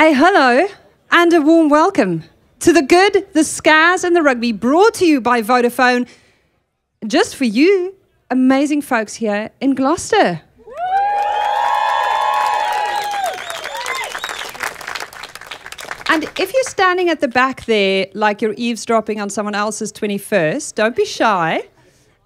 A hello and a warm welcome to The Good, The Scaz and The Rugby, brought to you by Vodafone, just for you, amazing folks here in Gloucester. And if you're standing at the back there like you're eavesdropping on someone else's 21st, don't be shy.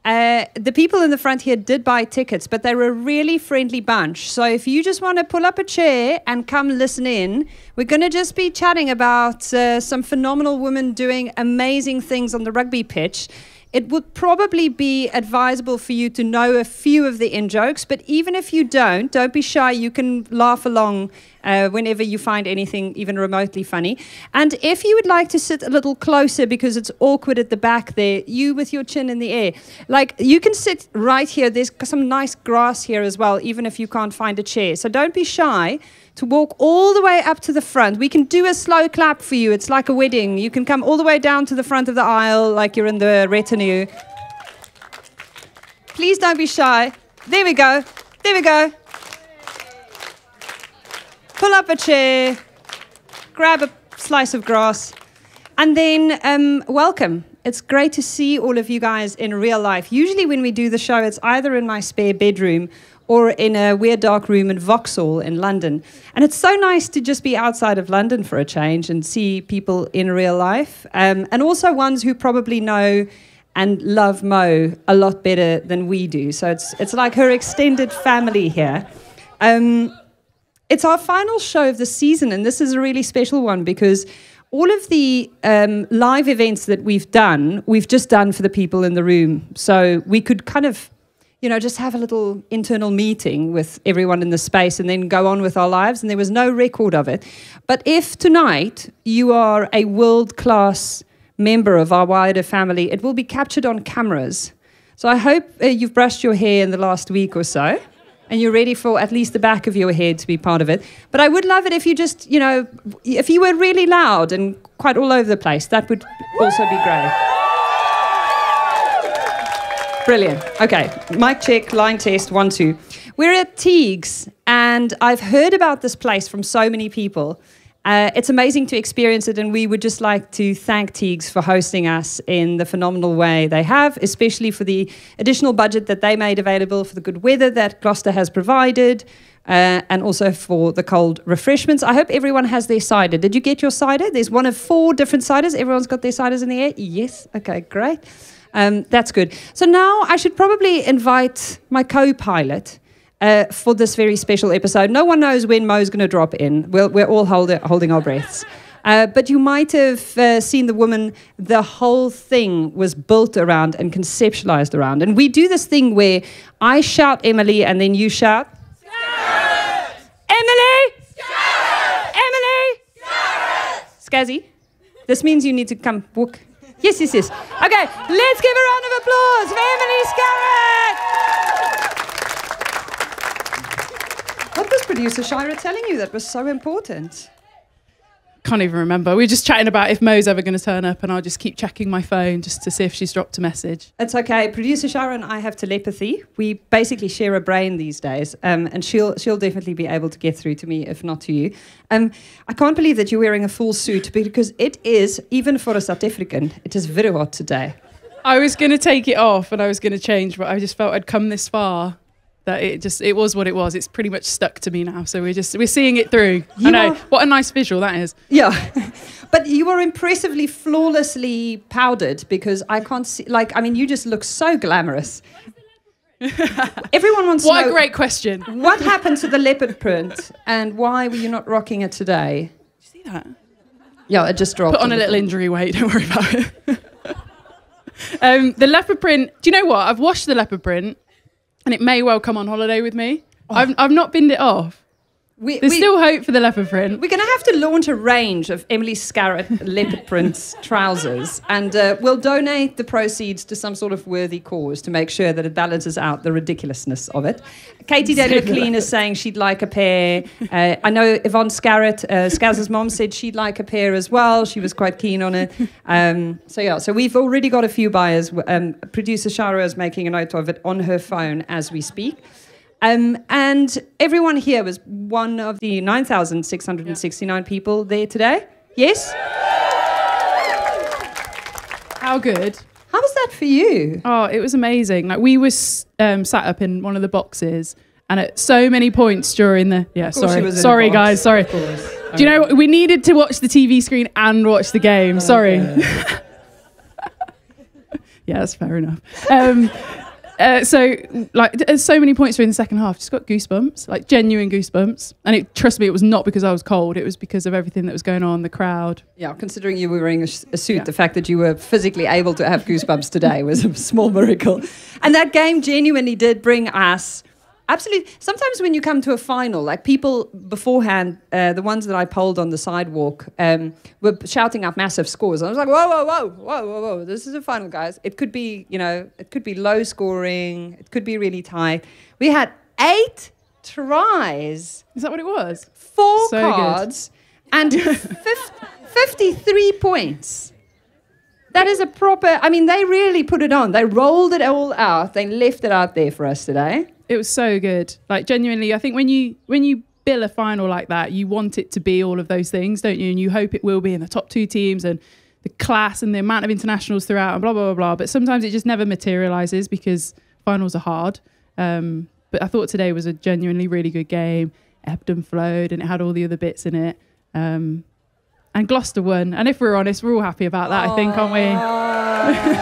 The people in the front here did buy tickets, but they were a really friendly bunch. So if you just want to pull up a chair and come listen in, we're going to just be chatting about some phenomenal women doing amazing things on the rugby pitch. It would probably be advisable for you to know a few of the in-jokes, but even if you don't be shy. You can laugh along whenever you find anything even remotely funny. And if you would like to sit a little closer because it's awkward at the back there, you with your chin in the air, like you can sit right here. There's some nice grass here as well, even if you can't find a chair. So don't be shy to walk all the way up to the front. We can do a slow clap for you. It's like a wedding. You can come all the way down to the front of the aisle like you're in the retinue. Please don't be shy. There we go. There we go. Pull up a chair. Grab a slice of grass. And then welcome. It's great to see all of you guys in real life. Usually when we do the show, it's either in my spare bedroom or in a weird dark room in Vauxhall in London. And it's so nice to just be outside of London for a change and see people in real life, and also ones who probably know and love Mo a lot better than we do. So it's like her extended family here. It's our final show of the season, and this is a really special one because all of the live events that we've done, we've just done for the people in the room. So we could kind of, you know, just have a little internal meeting with everyone in the space and then go on with our lives, and there was no record of it. But if tonight you are a world-class member of our wider family, it will be captured on cameras. So I hope you've brushed your hair in the last week or so and you're ready for at least the back of your head to be part of it. But I would love it if you just, you know, if you were really loud and quite all over the place, that would also be great. Brilliant. Okay, mic check, line test, 1, 2. We're at Teague's, and I've heard about this place from so many people. It's amazing to experience it, and we would just like to thank Teague's for hosting us in the phenomenal way they have, especially for the additional budget that they made available, for the good weather that Gloucester has provided, and also for the cold refreshments. I hope everyone has their cider. Did you get your cider? There's one of 4 different ciders. Everyone's got their ciders in the air? Yes. Okay, great. That's good. So now I should probably invite my co-pilot for this very special episode. No one knows when Mo's going to drop in. We're all holding our breaths. But you might have seen the woman the whole thing was built around and conceptualized around. And we do this thing where I shout Emily and then you shout. Scarratt! Emily! Scarratt! Emily! Scarratt! Scazzy, this means you need to come walk. Yes, yes, yes. Okay, let's give a round of applause for Emily Scarratt. What was producer Shira telling you that was so important? Can't even remember. We were just chatting about if Mo's ever going to turn up, and I'll just keep checking my phone just to see if she's dropped a message. It's okay. Producer Shira and I have telepathy. We basically share a brain these days, and she'll definitely be able to get through to me, if not to you. I can't believe that you're wearing a full suit, because it is, even for a South African, it is very hot today. I was going to take it off and I was going to change, but I just felt I'd come this far. That it was what it was. It's pretty much stuck to me now. So we're seeing it through. You I know. What a nice visual that is. Yeah. But you are impressively, flawlessly powdered, because I can't see, like, I mean, you just look so glamorous. Everyone wants to know. What a great question. What happened to the leopard print and why were you not rocking it today? Did you see that? Yeah, it just dropped. Put on a little injury weight, don't worry about it. The leopard print, do you know what? I've washed the leopard print. And it may well come on holiday with me. Oh. I've not binned it off. There's still hope for the leopard print. We're going to have to launch a range of Emily Scarratt leopard print trousers, and we'll donate the proceeds to some sort of worthy cause to make sure that it balances out the ridiculousness of it. Katy Daley-McLean is saying she'd like a pair. I know Yvonne Scarratt, Scaz's mom, said she'd like a pair as well. She was quite keen on it. So yeah, so we've already got a few buyers. Producer Shara is making a note of it on her phone as we speak. And everyone here was one of the 9,669 people there today. Yes? How good. How was that for you? Oh, it was amazing. Like, we were sat up in one of the boxes, and at so many points during the... Yeah, sorry, guys, sorry. Do you know, we needed to watch the TV screen and watch the game. Sorry. Yeah. Yeah, that's fair enough. So, like, so many points during the second half, just got goosebumps, like genuine goosebumps. And it, trust me, it was not because I was cold. It was because of everything that was going on, the crowd. Yeah, considering you were wearing a suit, the fact that you were physically able to have goosebumps today was a small miracle. And that game genuinely did bring us... Absolutely. Sometimes when you come to a final, like people beforehand, the ones that I polled on the sidewalk were shouting out massive scores. And I was like, whoa, whoa, whoa, whoa, whoa, whoa. This is a final, guys. It could be, you know, it could be low scoring. It could be really tight. We had 8 tries. Is that what it was? 4 cards good. And 53 points. That is a proper, I mean, they really put it on. They rolled it all out. They left it out there for us today. It was so good. Like, genuinely, I think when you bill a final like that, you want it to be all of those things, don't you? And you hope it will be in the top 2 teams and the class and the amount of internationals throughout and blah, blah, blah, blah. But sometimes it just never materialises because finals are hard. But I thought today was a genuinely really good game. Ebbed and flowed, and it had all the other bits in it. And Gloucester won. And if we're honest, we're all happy about that, I think, aren't we?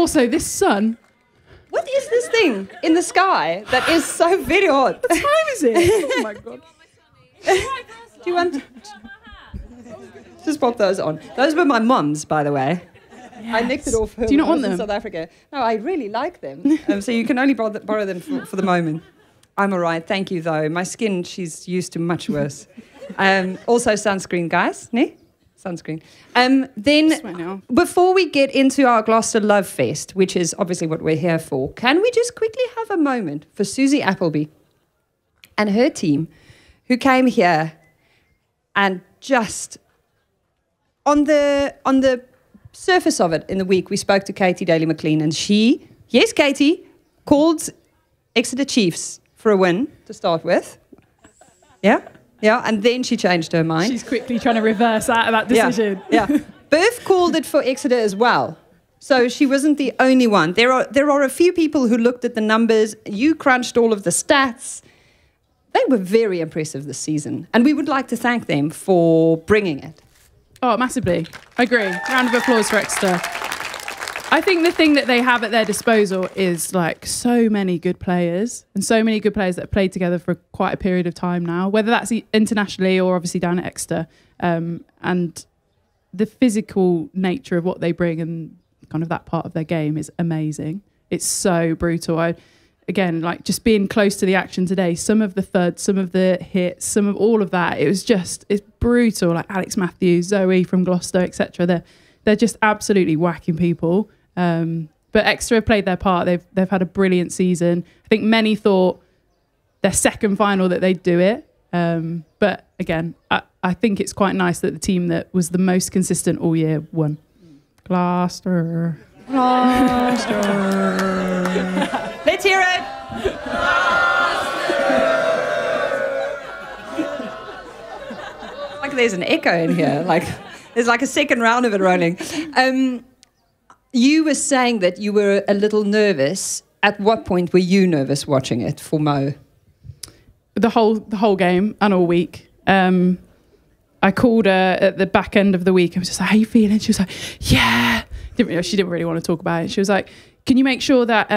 Also, this sun... What is this thing in the sky that is so very hot? What time is it? Oh my God. Do you want my Just pop those on. Those were my mum's, by the way. Yes. I nicked it off her. Do you not want them? In South Africa. No, I really like them. So you can only borrow them for the moment. I'm all right. Thank you, though. My skin, she's used to much worse. Also sunscreen, guys. Nee? Sunscreen. Then, before we get into our Gloucester Love Fest, which is obviously what we're here for, can we just quickly have a moment for Susie Appleby and her team, who came here and just on the surface of it in the week, we spoke to Katy Daley-McLean, and she, yes, Katy, called Exeter Chiefs for a win to start with. Yeah. Yeah, and then she changed her mind. She's quickly trying to reverse out of that decision. Yeah, yeah. Berth called it for Exeter as well. So she wasn't the only one. There are a few people who looked at the numbers. You crunched all of the stats. They were very impressive this season. And we would like to thank them for bringing it. Oh, massively. I agree. Round of applause for Exeter. I think the thing that they have at their disposal is, like, so many good players and so many good players that have played together for quite a period of time now, whether that's internationally or obviously down at Exeter. And the physical nature of what they bring and kind of that part of their game is amazing. It's so brutal. Again, like, just being close to the action today, some of the thuds, some of the hits, some of all of that, it was just, it's brutal. Like Alex Matthews, Zoe from Gloucester, etc. They're just absolutely whacking people. But Exeter have played their part. They've had a brilliant season. I think many thought their second final that they'd do it. But again, I think it's quite nice that the team that was the most consistent all year won. Gloucester. Gloucester. Let's hear it. Gloucester. Like there's an echo in here. Like there's like a second round of it rolling. You were saying that you were a little nervous. At what point were you nervous watching it for Mo? The whole game and all week. I called her at the back end of the week. I was just like, "How are you feeling?" She was like, "Yeah." She didn't really want to talk about it. She was like, "Can you make sure that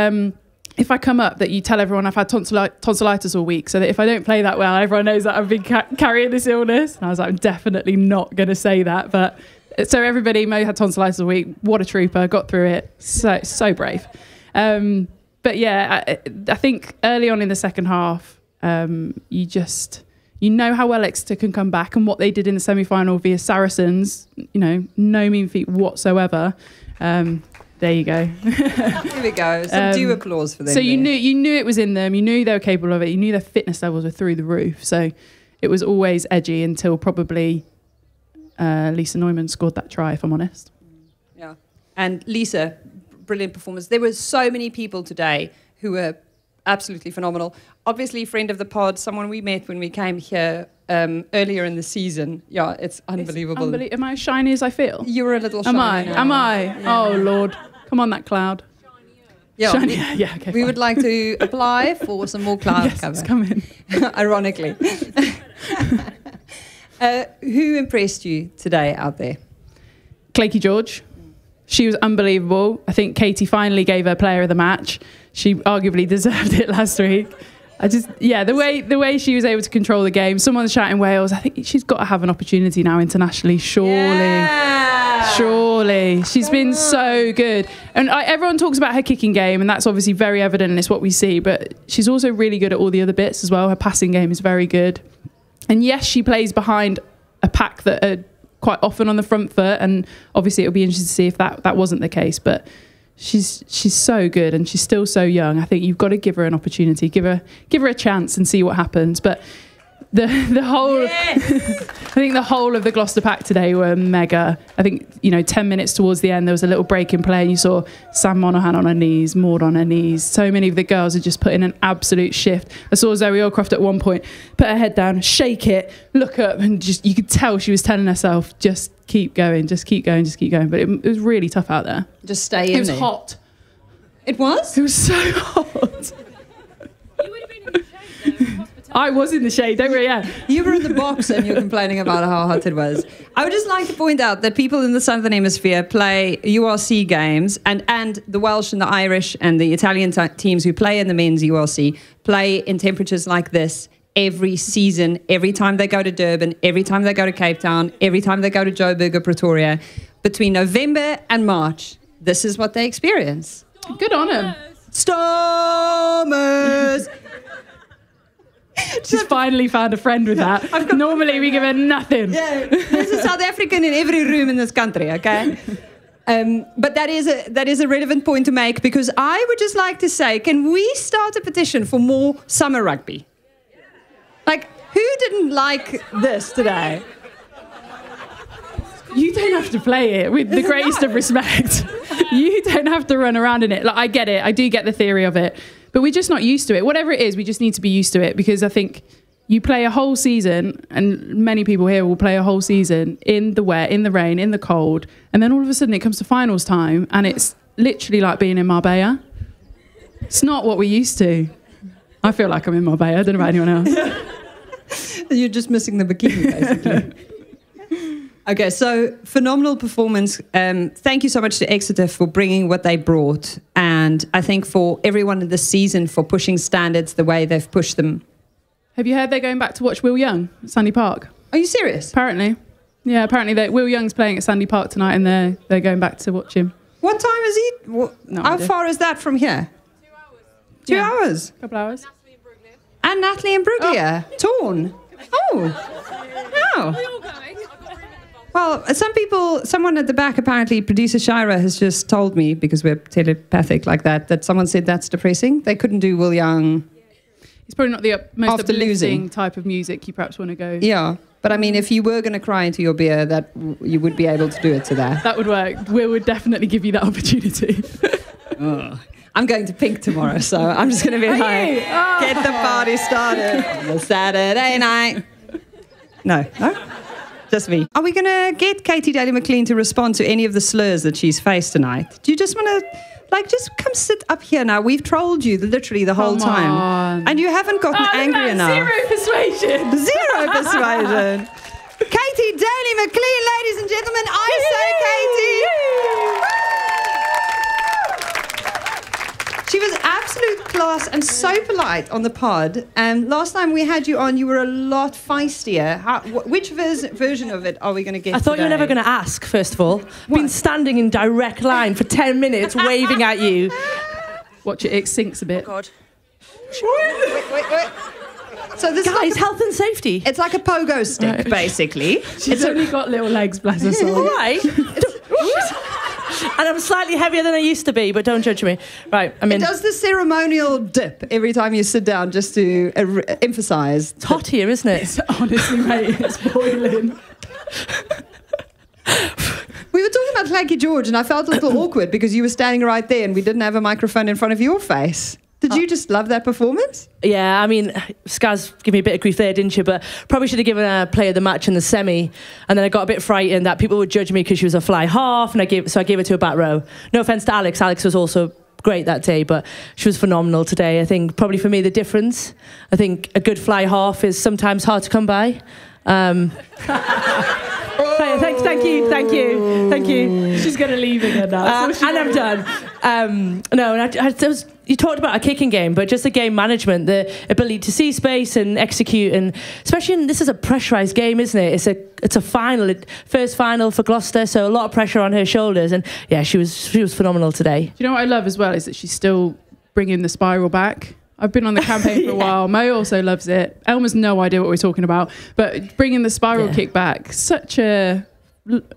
if I come up, that you tell everyone I've had tonsillitis all week, so that if I don't play that well, everyone knows that I've been carrying this illness?" And I was like, "I'm definitely not going to say that," but. So everybody, Mo had tonsillitis a week. What a trooper, got through it. So brave. But yeah, I think early on in the second half, you know how well Exeter can come back and what they did in the semi-final via Saracens, you know, no mean feat whatsoever. There you go. Here we go. Some due applause for them. So you knew it was in them. You knew they were capable of it. You knew their fitness levels were through the roof. So it was always edgy until probably... Lisa Neumann scored that try, if I'm honest. Yeah. And Lisa, brilliant performance. There were so many people today who were absolutely phenomenal. Obviously, friend of the pod, someone we met when we came here earlier in the season. Yeah, it's unbelievable. It's Am I as shiny as I feel? You're a little shiny. Am I? Yeah. Oh, Lord. Come on, that cloud. Yeah, okay, we would like to apply for some more cloud cover. Come in. Ironically. Who impressed you today out there? Claudia George. She was unbelievable. I think Katy finally gave her player of the match. She arguably deserved it last week. The way she was able to control the game. Someone's shouting Wales. I think she's got to have an opportunity now internationally, surely. Yeah. Surely. She's been so good. And everyone talks about her kicking game, and that's obviously very evident, and it's what we see, but she's also really good at all the other bits as well. Her passing game is very good. And yes, she plays behind a pack that are quite often on the front foot, and obviously it'll be interesting to see if that wasn't the case, but she's so good, and she's still so young. I think you've got to give her an opportunity, give her a chance, and see what happens. But the whole, yes! I think the whole of the Gloucester pack today were mega. I think 10 minutes towards the end there was a little break in play, and you saw Sam Monaghan on her knees, Maud on her knees. So many of the girls had just put in an absolute shift. I saw Zoe Allcroft at one point put her head down, shake it, look up, and just you could tell she was telling herself, just keep going, just keep going, just keep going. But it was really tough out there. Just stay in. It was there. Hot. It was? It was so hot. You would have been in the shade, though. I was in the shade, don't worry, yeah. You were in the box and you're complaining about how hot it was. I would just like to point out that people in the Southern Hemisphere play URC games, and the Welsh and the Irish and the Italian teams who play in the men's URC play in temperatures like this every season, every time they go to Durban, every time they go to Cape Town, every time they go to Joburg or Pretoria. Between November and March, this is what they experience. Stormers. Good on them. Stormers! She's finally found a friend with that. Normally we give her nothing. Yeah, there's a South African in every room in this country, okay? But that is a relevant point to make, because I would just like to say, can we start a petition for more summer rugby? Like, who didn't like this today? You don't have to play it with the greatest of respect. You don't have to run around in it. Like, I get it. I do get the theory of it. But we're just not used to it. Whatever it is, we just need to be used to it, because I think you play a whole season, and many people here will play a whole season in the wet, in the rain, in the cold, and then all of a sudden it comes to finals time and it's literally like being in Marbella. It's not what we're used to. I feel like I'm in Marbella. I don't know about anyone else. You're just missing the bikini, basically. Okay, so phenomenal performance. Thank you so much to Exeter for bringing what they brought. And I think for everyone in this season for pushing standards the way they've pushed them. Have you heard they're going back to watch Will Young at Sandy Park? Are you serious? Apparently. Yeah, apparently Will Young's playing at Sandy Park tonight, and they're going back to watch him. What time is he? How far is that from here? 2 hours. A couple hours. And Natalie and Bruglia. Oh. Torn. Oh. No. We're all going. Well, someone at the back, apparently, producer Shira, has just told me, because we're telepathic like that someone said that's depressing. They couldn't do Will Young. It's probably not the most uplifting type of music you perhaps want to go. Yeah. But I mean, if you were going to cry into your beer, that you would be able to do it to that. That would work. We would definitely give you that opportunity. Oh. I'm going to Pink tomorrow, so I'm just going to be like, get the party started on a Saturday night. No? Just me. Are we going to get Katy Daley-McLean to respond to any of the slurs that she's faced tonight? Do you just want to, just come sit up here now? We've trolled you literally the whole time. And you haven't gotten angry enough. Zero persuasion. Zero persuasion. Katy Daley-McLean, ladies and gentlemen, I say Katy. She was absolute class and so polite on the pod. Last time we had you on, you were a lot feistier. Which version of it are we going to get I thought today? You were never going to ask, first of all. I've been standing in direct line for 10 minutes waving at you. Watch it sinks a bit. Oh, God. Wait. So this is health and safety. It's like a pogo stick, basically. She's only got little legs, bless her soul. Right. And I'm slightly heavier than I used to be, but don't judge me. Right, I mean, it does the ceremonial dip every time you sit down, just to emphasise. It's hot here, isn't it? It's, honestly, mate, it's boiling. We were talking about Claudia George, and I felt a little awkward because you were standing right there, and we didn't have a microphone in front of your face. Did you just love that performance? Yeah, I mean, Scaz gave me a bit of grief there, didn't you? But probably should have given her player of the match in the semi. And then I got a bit frightened that people would judge me because she was a fly half, and I gave it to a back row. No offence to Alex. Alex was also great that day, but she was phenomenal today. I think probably for me the difference, I think a good fly half is sometimes hard to come by. Thank you. She's going to leave again now. And I'm done. No, and I was, you talked about a kicking game, but just the game management, the ability to see space and execute, and especially in, this is a pressurised game, isn't it? It's a final, first final for Gloucester, so a lot of pressure on her shoulders, and yeah, she was phenomenal today. You know what I love as well is that she's still bringing the spiral back. I've been on the campaign for a while. Mo also loves it. Elma's no idea what we're talking about, but bringing the spiral kick back, such a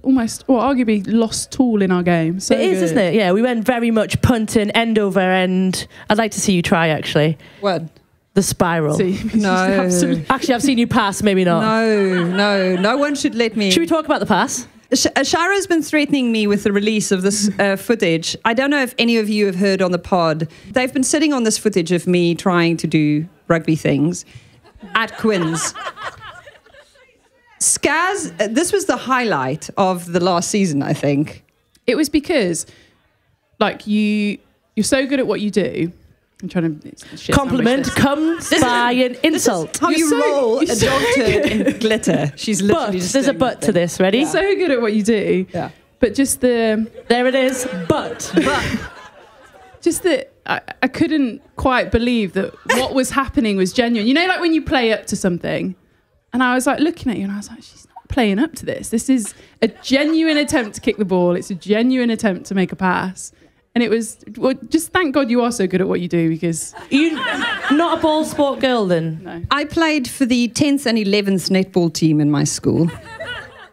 almost, well, arguably lost tool in our game. So it is, good. Isn't it? Yeah, we went very much punting, end over end. I'd like to see you try, actually. What? The spiral. See, no. Absolutely... Actually, I've seen you pass, maybe not. No one should let me. Should we talk about the pass? Shara's been threatening me with the release of this footage. I don't know if any of you have heard on the pod. They've been sitting on this footage of me trying to do rugby things at Quinn's. Scaz, this was the highlight of the last season, I think. It was because, like, you're so good at what you do. I'm trying to... Compliment comes by an insult. How you roll a dog turd in glitter. She's literally just... There's a but to this, ready? Yeah. So good at what you do. Yeah. But just the... There it is, but. Just that I couldn't quite believe that what was happening was genuine. You know, like when you play up to something... And I was like looking at you and I was like, she's not playing up to this. This is a genuine attempt to kick the ball. It's a genuine attempt to make a pass. And it was, well, just thank God you are so good at what you do, because... You're not a ball sport girl then? No. I played for the 10th and 11th netball team in my school.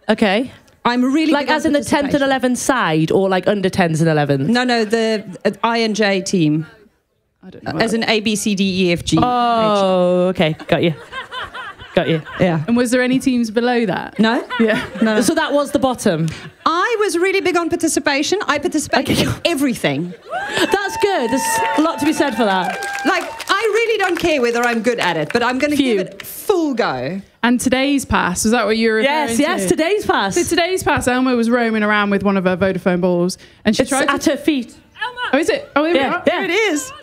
Okay. I'm really... Like as in the 10th and 11th side or like under 10s and 11s? No, the I and J team. I don't know. As in A, B, C, D, E, F, G. Oh, okay. Got you. Yeah. And was there any teams below that? No. Yeah. No. So that was the bottom. I was really big on participation. I participated in everything. That's good. There's a lot to be said for that. Like, I really don't care whether I'm good at it, but I'm going to give it full go. And today's pass, was that what you were referring to? Yes, today's pass. So today's pass, Elma was roaming around with one of her Vodafone balls and she tried at her feet. Elma! Oh, is it? Oh, yeah. It is.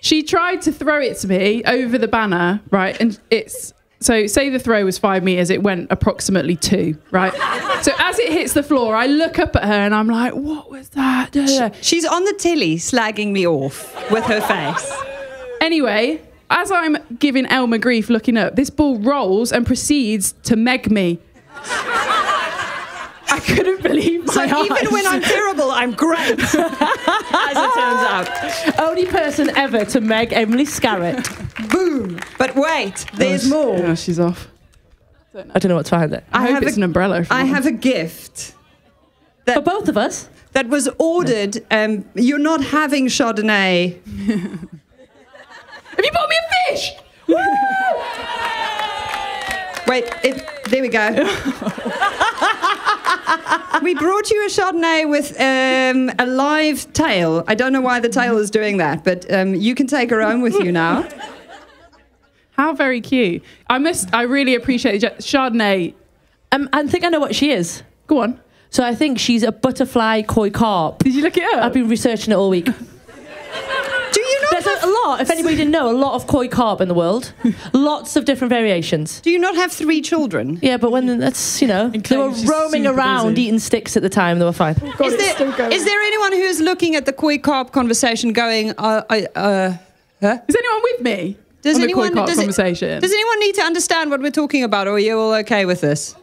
She tried to throw it to me over the banner, right? And it's... So say the throw was 5 metres, it went approximately 2, right? So as it hits the floor, I look up at her and I'm like, what was that? She's on the telly slagging me off with her face. Anyway, as I'm giving Elma grief looking up, this ball rolls and proceeds to meg me. I couldn't believe my eyes. So even when I'm terrible, I'm great, as it turns out. Only person ever to meg Emily Scarratt. Boom. But wait, there's more. Yeah, she's off. I don't know what's behind it. I hope it's an umbrella. I have a gift. For both of us? That was ordered. You're not having Chardonnay. Have you bought me a fish? Woo! Wait, there we go. We brought you a Chardonnay with a live tail. I don't know why the tail is doing that, but you can take her home with you now. How very cute. I really appreciate it. Chardonnay. I think I know what she is. Go on. So I think she's a butterfly koi carp. Did you look it up? I've been researching it all week. There's a lot, if anybody didn't know, a lot of koi carp in the world. Lots of different variations. Do you not have 3 children? Yeah, but when that's, you know, they were roaming around eating sticks at the time, they were fine. Oh God, is there anyone who's looking at the koi carp conversation going, huh? Is anyone with me? Does anyone need to understand what we're talking about, or are you all okay with this?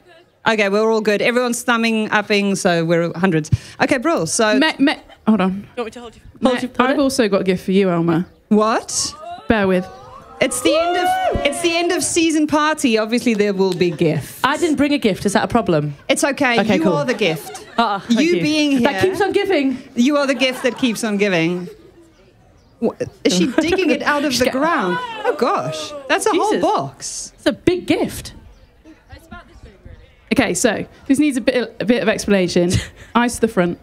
Okay, we're all good. Everyone's thumbing, upping, so we're hundreds. Okay, Brill, so... Hold on. Do you want me to hold you? I've also got a gift for you, Elma. What? Bear with. It's the end of season party. Obviously, there will be gifts. I didn't bring a gift. Is that a problem? It's okay. Okay, cool. You are the gift. You being here. That keeps on giving. You are the gift that keeps on giving. What? Is she digging it out of the ground? Oh, gosh. That's a whole box. It's a big gift. It's about this big, really. Okay, so this needs a bit of explanation. Eyes to the front.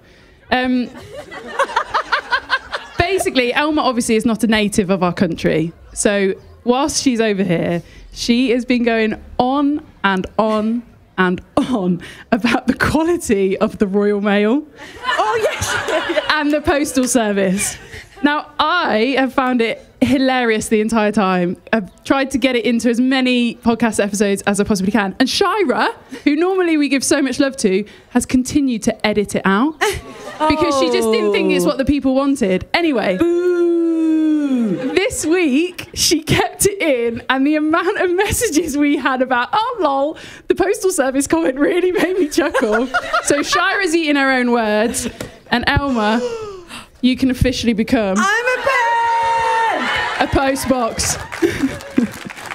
basically, Elma obviously is not a native of our country. So whilst she's over here, she has been going on and on and on about the quality of the Royal Mail. Oh, yes. And the Postal Service. Now, I have found it hilarious the entire time. I've tried to get it into as many podcast episodes as I possibly can. And Shira, who normally we give so much love to, has continued to edit it out. Oh. Because she just didn't think it's what the people wanted. Anyway. Boo. This week, she kept it in, and the amount of messages we had about, oh, lol, the Postal Service comment really made me chuckle. So Shira's eating her own words, and Elma... You can officially become... I'm a pen! A postbox.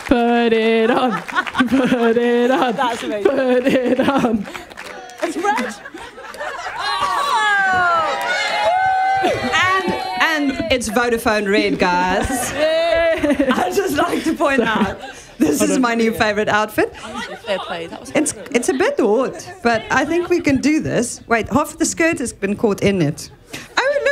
Put it on. Put it on. That's amazing. Put it on. It's red. Oh! and it's Vodafone Red, guys. I'd just like to point out, this is my new favourite outfit. I like the fair play. That was it's a bit odd, but I think we can do this. Wait, half of the skirt has been caught in it.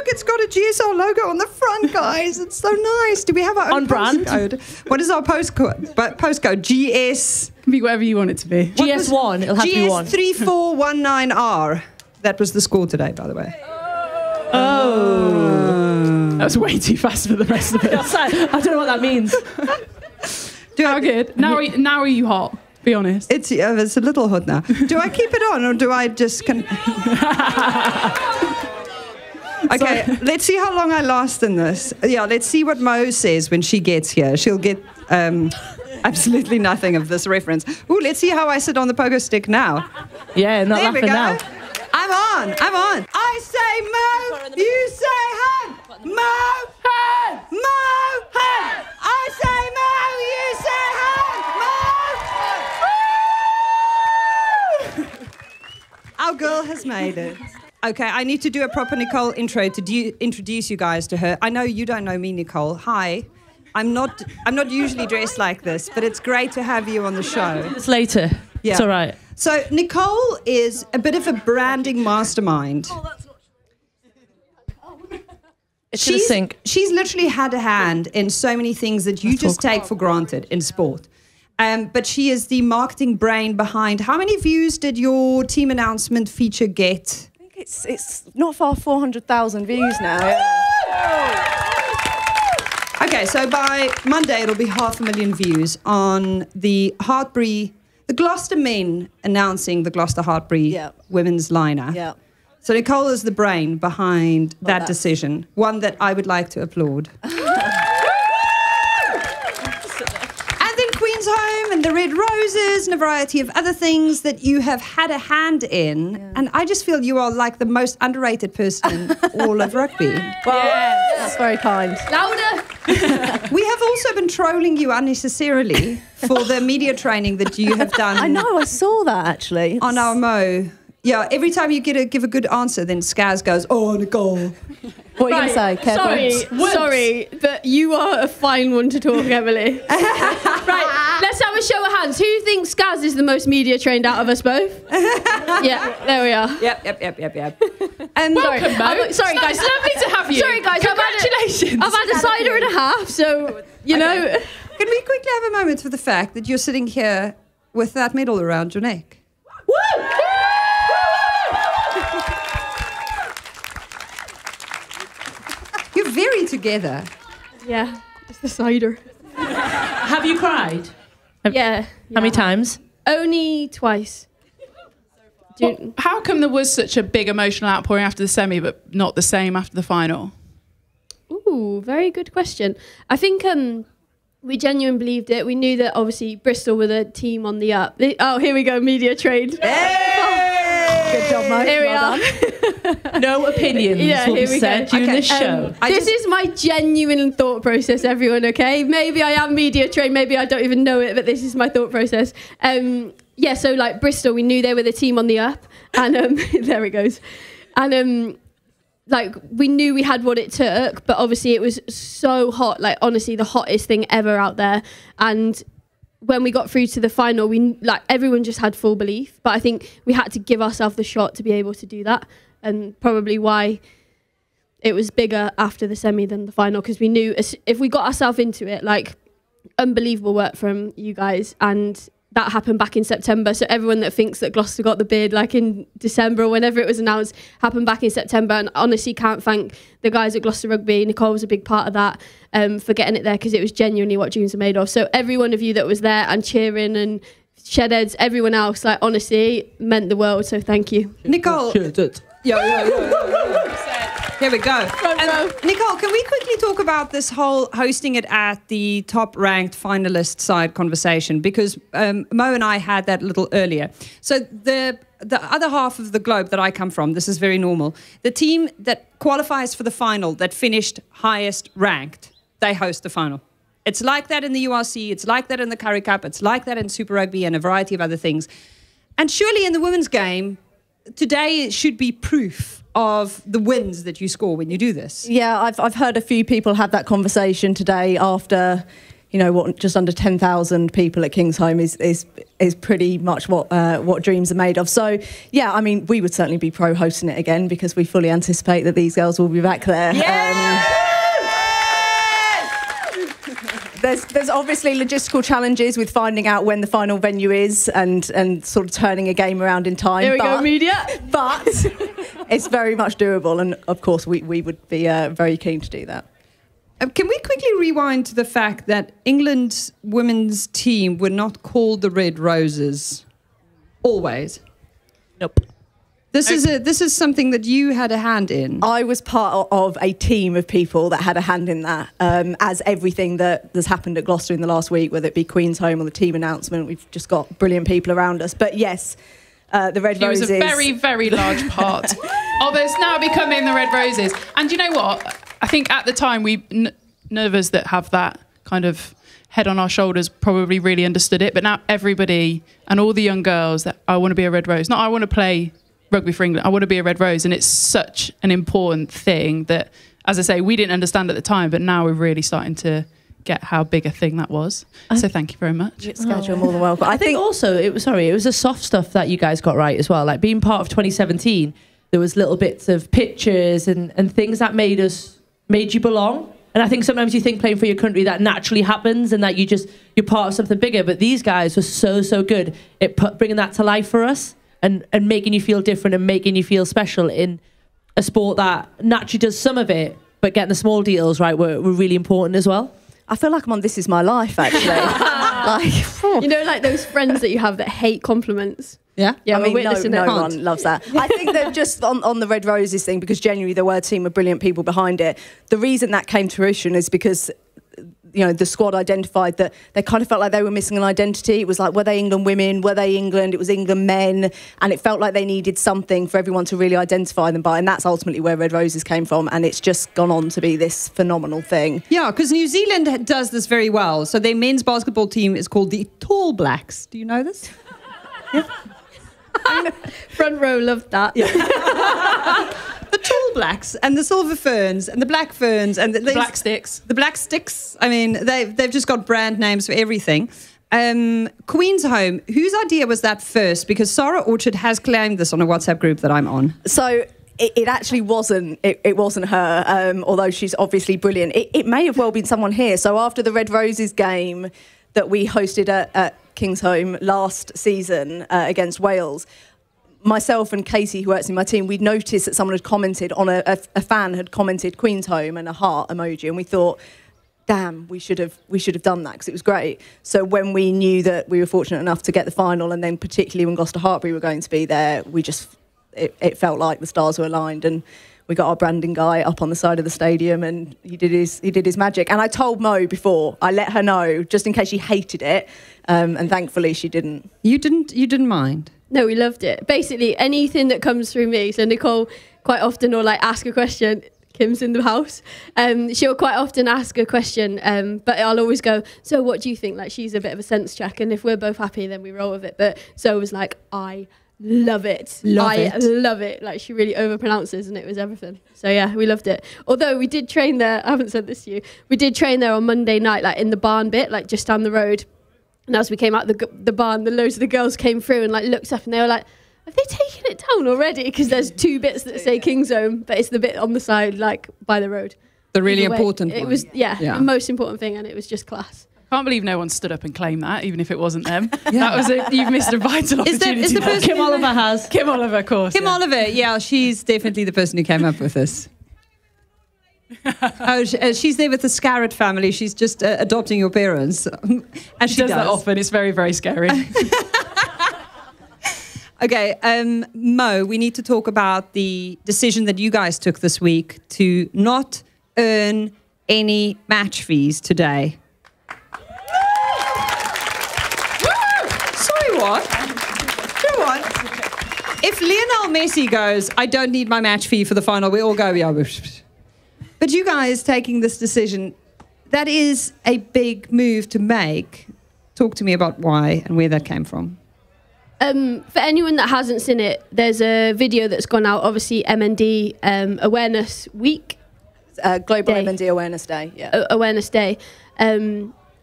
It's got a GSL logo on the front, guys. It's so nice. Do we have our own postcode? What is our postcode? Postcode GS. It can be whatever you want it to be. GS1. It'll have to be one. GS3419R. That was the score today, by the way. Oh. That was way too fast for the rest of us. I don't know what that means. How good? Now are you hot? Be honest. It's a little hot now. Do I keep it on, or do I just... Okay, let's see how long I last in this. Yeah, let's see what Mo says when she gets here. She'll get absolutely nothing of this reference. Ooh, let's see how I sit on the pogo stick now. Yeah, not there laughing we go. Now. I'm on. I say Mo, you say Hunt. Mo, Hunt. Mo, Hunt. I say Mo, you say Hunt. Mo, Hunt. Our girl has made it. Okay, I need to do a proper Nicole intro to introduce you guys to her. I know you don't know me, Nicole. Hi. I'm not usually dressed like this, but it's great to have you on the show. It's later. Yeah. It's all right. So Nicole is a bit of a branding mastermind. Oh, that's not... It's going to sink. She's literally had a hand in so many things that you just take for granted in sport. But she is the marketing brain behind... How many views did your team announcement feature get? It's not far 400,000 views now. Yeah. Okay, so by Monday it'll be 500,000 views on the Gloucester men announcing the Gloucester-Hartpury women's lineup. Yeah. So Nicole is the brain behind that decision, one that I would like to applaud. The Red Roses and a variety of other things that you have had a hand in. Yeah. And I just feel you are like the most underrated person in all of rugby. Well, yes. That's very kind. Louder! We have also been trolling you unnecessarily for the media training that you have done. I know, I saw that actually. On our Mo. Yeah, every time you give a good answer, then Scaz goes, oh, Nicole. What are you going to say? Sorry, but you are a fine one to talk, Emily. Right, let's have a show of hands. Who thinks Scaz is the most media-trained out of us both? Yeah, there we are. Yep. Welcome, Mo. Sorry, guys. It's lovely to have you. Sorry, guys. Congratulations. I've had a cider and a half, so, you know. Can we quickly have a moment for the fact that you're sitting here with that medal around your neck? Woo! Very together. Yeah, it's the cider. Have you cried? Yeah. How many times? Only twice. Well, how come there was such a big emotional outpouring after the semi, but not the same after the final? Ooh, very good question. I think we genuinely believed it. We knew that obviously Bristol were the team on the up. Oh, here we go, media trade. Good job, Mo. Here we are. No opinions will be said during this show. This is my genuine thought process, everyone, okay? Maybe I am media trained, maybe I don't even know it, but this is my thought process. Yeah, so like Bristol, we knew they were the team on the up. And there it goes. And like we knew we had what it took, but obviously it was so hot, like honestly the hottest thing ever out there. And when we got through to the final, we everyone just had full belief, but I think we had to give ourselves the shot to be able to do that, and probably why it was bigger after the semi than the final, because we knew if we got ourselves into it, like, unbelievable work from you guys, and that happened back in September. So everyone that thinks that Gloucester got the bid like in December or whenever it was announced, happened back in September, and honestly can't thank the guys at Gloucester Rugby. Nicol was a big part of that, for getting it there, because it was genuinely what dreams are made of. So every one of you that was there and cheering, and Shedheads, everyone else, like, honestly meant the world, so thank you. Nicol. Here we go. Nicol, can we quickly talk about this whole hosting it at the top-ranked finalist side conversation? Because Mo and I had that a little earlier. So the other half of the globe that I come from, this is very normal. The team that qualifies for the final, that finished highest ranked, they host the final. It's like that in the URC. It's like that in the Currie Cup. It's like that in Super Rugby and a variety of other things. And surely in the women's game, today should be proof of the wins that you score when you do this. Yeah, I've heard a few people have that conversation today after, you know, what just under 10,000 people at Kingsholm is pretty much what dreams are made of. So yeah, I mean, we would certainly be pro hosting it again, because we fully anticipate that these girls will be back there. Yeah! There's obviously logistical challenges with finding out when the final venue is and sort of turning a game around in time. Here we go, media. But it's very much doable, and of course we would be very keen to do that. Can we quickly rewind to the fact that England's women's team were not called the Red Roses always? Nope. This is something that you had a hand in. I was part of a team of people that had a hand in that, as everything that has happened at Gloucester in the last week, whether it be Queensholm or the team announcement. We've just got brilliant people around us. But yes, the Red Roses. It was a very, very large part of us now becoming the Red Roses. And you know what? I think at the time, we nervous that have that kind of head on our shoulders probably really understood it. But now everybody and all the young girls that I want to be a Red Rose. Not I want to play rugby for England, I want to be a Red Rose. And it's such an important thing that, as I say, we didn't understand at the time, but now we're really starting to get how big a thing that was. So thank you very much. You're more than welcome. I think also, it was the soft stuff that you guys got right as well. Like being part of 2017, there was little bits of pictures and things that made you belong. And I think sometimes you think playing for your country, that naturally happens and that you're part of something bigger. But these guys were so good at bringing that to life for us. And making you feel different and making you feel special in a sport that naturally does some of it, but getting the small deals right were really important as well. I feel like I'm on This Is My Life, actually. Like, you know, like those friends that you have that hate compliments. Yeah? Yeah, I mean, no one loves that. I think that just on the Red Roses thing, because genuinely there were a team of brilliant people behind it, the reason that came to fruition is because, you know, the squad identified that they kind of felt like they were missing an identity. It was like, were they England women? Were they England? It was England men. And it felt like they needed something for everyone to really identify them by. And that's ultimately where Red Roses came from. And it's just gone on to be this phenomenal thing. Yeah, because New Zealand does this very well. So their men's basketball team is called the Tall Blacks. Do you know this? Yeah. Front row loved that. Yeah. The Tall Blacks and the Silver Ferns and the Black Ferns and the Black Sticks. The Black Sticks. I mean, they've just got brand names for everything. Queensholm, whose idea was that first? Because Sarah Orchard has claimed this on a WhatsApp group that I'm on. So it actually wasn't. It wasn't her, although she's obviously brilliant. It may have well been someone here. So after the Red Roses game that we hosted at Kingsholm last season against Wales, myself and Katy, who works in my team, we'd noticed that someone had commented on a fan had commented Queensholm and a heart emoji, and we thought, damn, we should have done that because it was great. So when we knew that we were fortunate enough to get the final, and then particularly when Gloucester-Hartpury were going to be there, it felt like the stars were aligned, and we got our branding guy up on the side of the stadium, and he did his magic. And I told Mo before, I let her know just in case she hated it, and thankfully she didn't. You didn't mind. No, we loved it. Basically, anything that comes through me. So Nicol quite often will like ask a question. Kim's in the house. She'll quite often ask a question, but I'll always go, so what do you think? Like, she's a bit of a sense check, and if we're both happy, then we roll with it. But Zoe was like, I love it. I love it. Like, she really overpronounces, and it was everything. So yeah, we loved it. Although we did train there. I haven't said this to you. We did train there on Monday night, like in the barn bit, like just down the road. And as we came out the barn, the loads of the girls came through and like looked up, and they were like, Have they taken it down already? Because there's two bits that say King's Own, but it's the bit on the side, like by the road. The really important one. It was, yeah, the most important thing, and it was just class. I can't believe no one stood up and claimed that, even if it wasn't them. That was it. You've missed a vital opportunity. Is the person Kim Oliver has. Kim Oliver, of course. Kim Oliver, yeah, she's definitely the person who came up with this. Oh, she's there with the Scarratt family. She's just adopting your parents. And she does that often. It's very, very scary. Okay, Mo, we need to talk about the decision that you guys took this week to not earn any match fees today. You know what? If Lionel Messi goes, I don't need my match fee for the final, we all go, yeah. But you guys taking this decision, that is a big move to make. Talk to me about why and where that came from. For anyone that hasn't seen it, there's a video that's gone out, obviously MND Awareness Week. Global Day. MND Awareness Day, yeah. Awareness Day.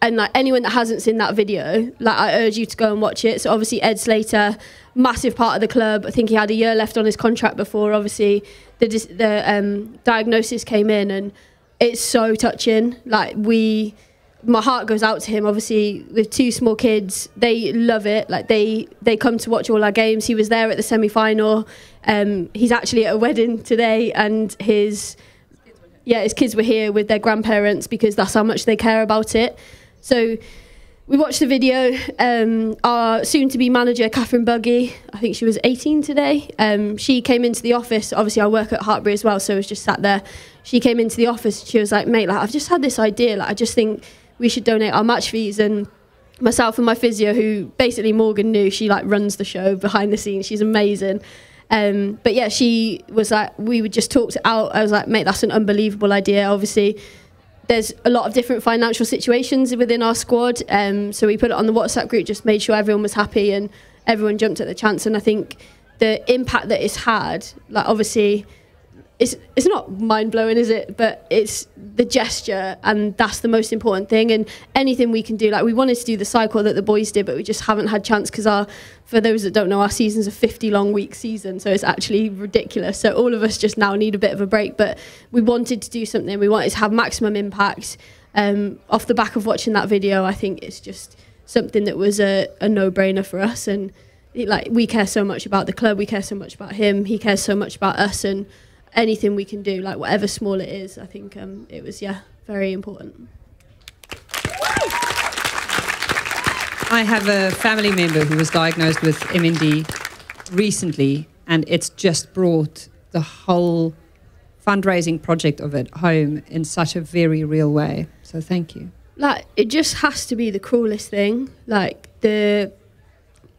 And like anyone that hasn't seen that video, like I urge you to go and watch it. So obviously Ed Slater, massive part of the club. I think he had a year left on his contract before obviously the diagnosis came in, and it's so touching. Like my heart goes out to him. Obviously with two small kids, they love it. Like they come to watch all our games. He was there at the semi-final. He's actually at a wedding today, and his kids were here with their grandparents because that's how much they care about it. So we watched the video. Our soon-to-be manager, Catherine Buggy, I think she was 18 today. She came into the office. Obviously, I work at Hartbury as well, so I was just sat there. She came into the office. And she was like, mate, I've just had this idea. I just think we should donate our match fees. And myself and my physio, who basically Morgan knew, she runs the show behind the scenes. She's amazing. But yeah, she was like, we would just talked it out. I was like, mate, that's an unbelievable idea. Obviously, there's a lot of different financial situations within our squad. So we put it on the WhatsApp group, just made sure everyone was happy and everyone jumped at the chance. And I think the impact that it's had, like obviously, it's not mind-blowing, is it? But it's the gesture, and that's the most important thing. And anything we can do, like we wanted to do the cycle that the boys did, but we just haven't had chance because for those that don't know, our season's a 50-long-week season, so it's actually ridiculous. So all of us just now need a bit of a break, but we wanted to do something. We wanted to have maximum impact. Off the back of watching that video, I think it's just something that was a no-brainer for us. And we care so much about the club, we care so much about him, he cares so much about us, and anything we can do, like whatever small it is, I think it was, very important. I have a family member who was diagnosed with MND recently, and it's just brought the whole fundraising project of it home in such a very real way. So thank you. Like, it just has to be the coolest thing. Like,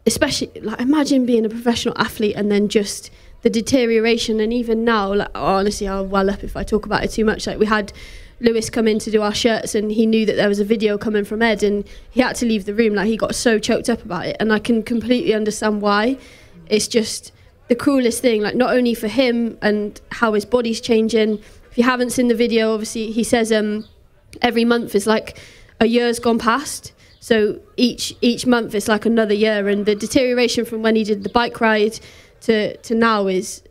especially, like, imagine being a professional athlete and then just the deterioration. And even now, like, honestly, I'll well up if I talk about it too much. Like, we had Lewis come in to do our shirts, and he knew that there was a video coming from Ed, and he had to leave the room. Like, he got so choked up about it, and I can completely understand why. It's just the coolest thing, like, not only for him and how his body's changing. If you haven't seen the video, obviously he says every month is like a year's gone past. So each month it's like another year, and the deterioration from when he did the bike ride to now is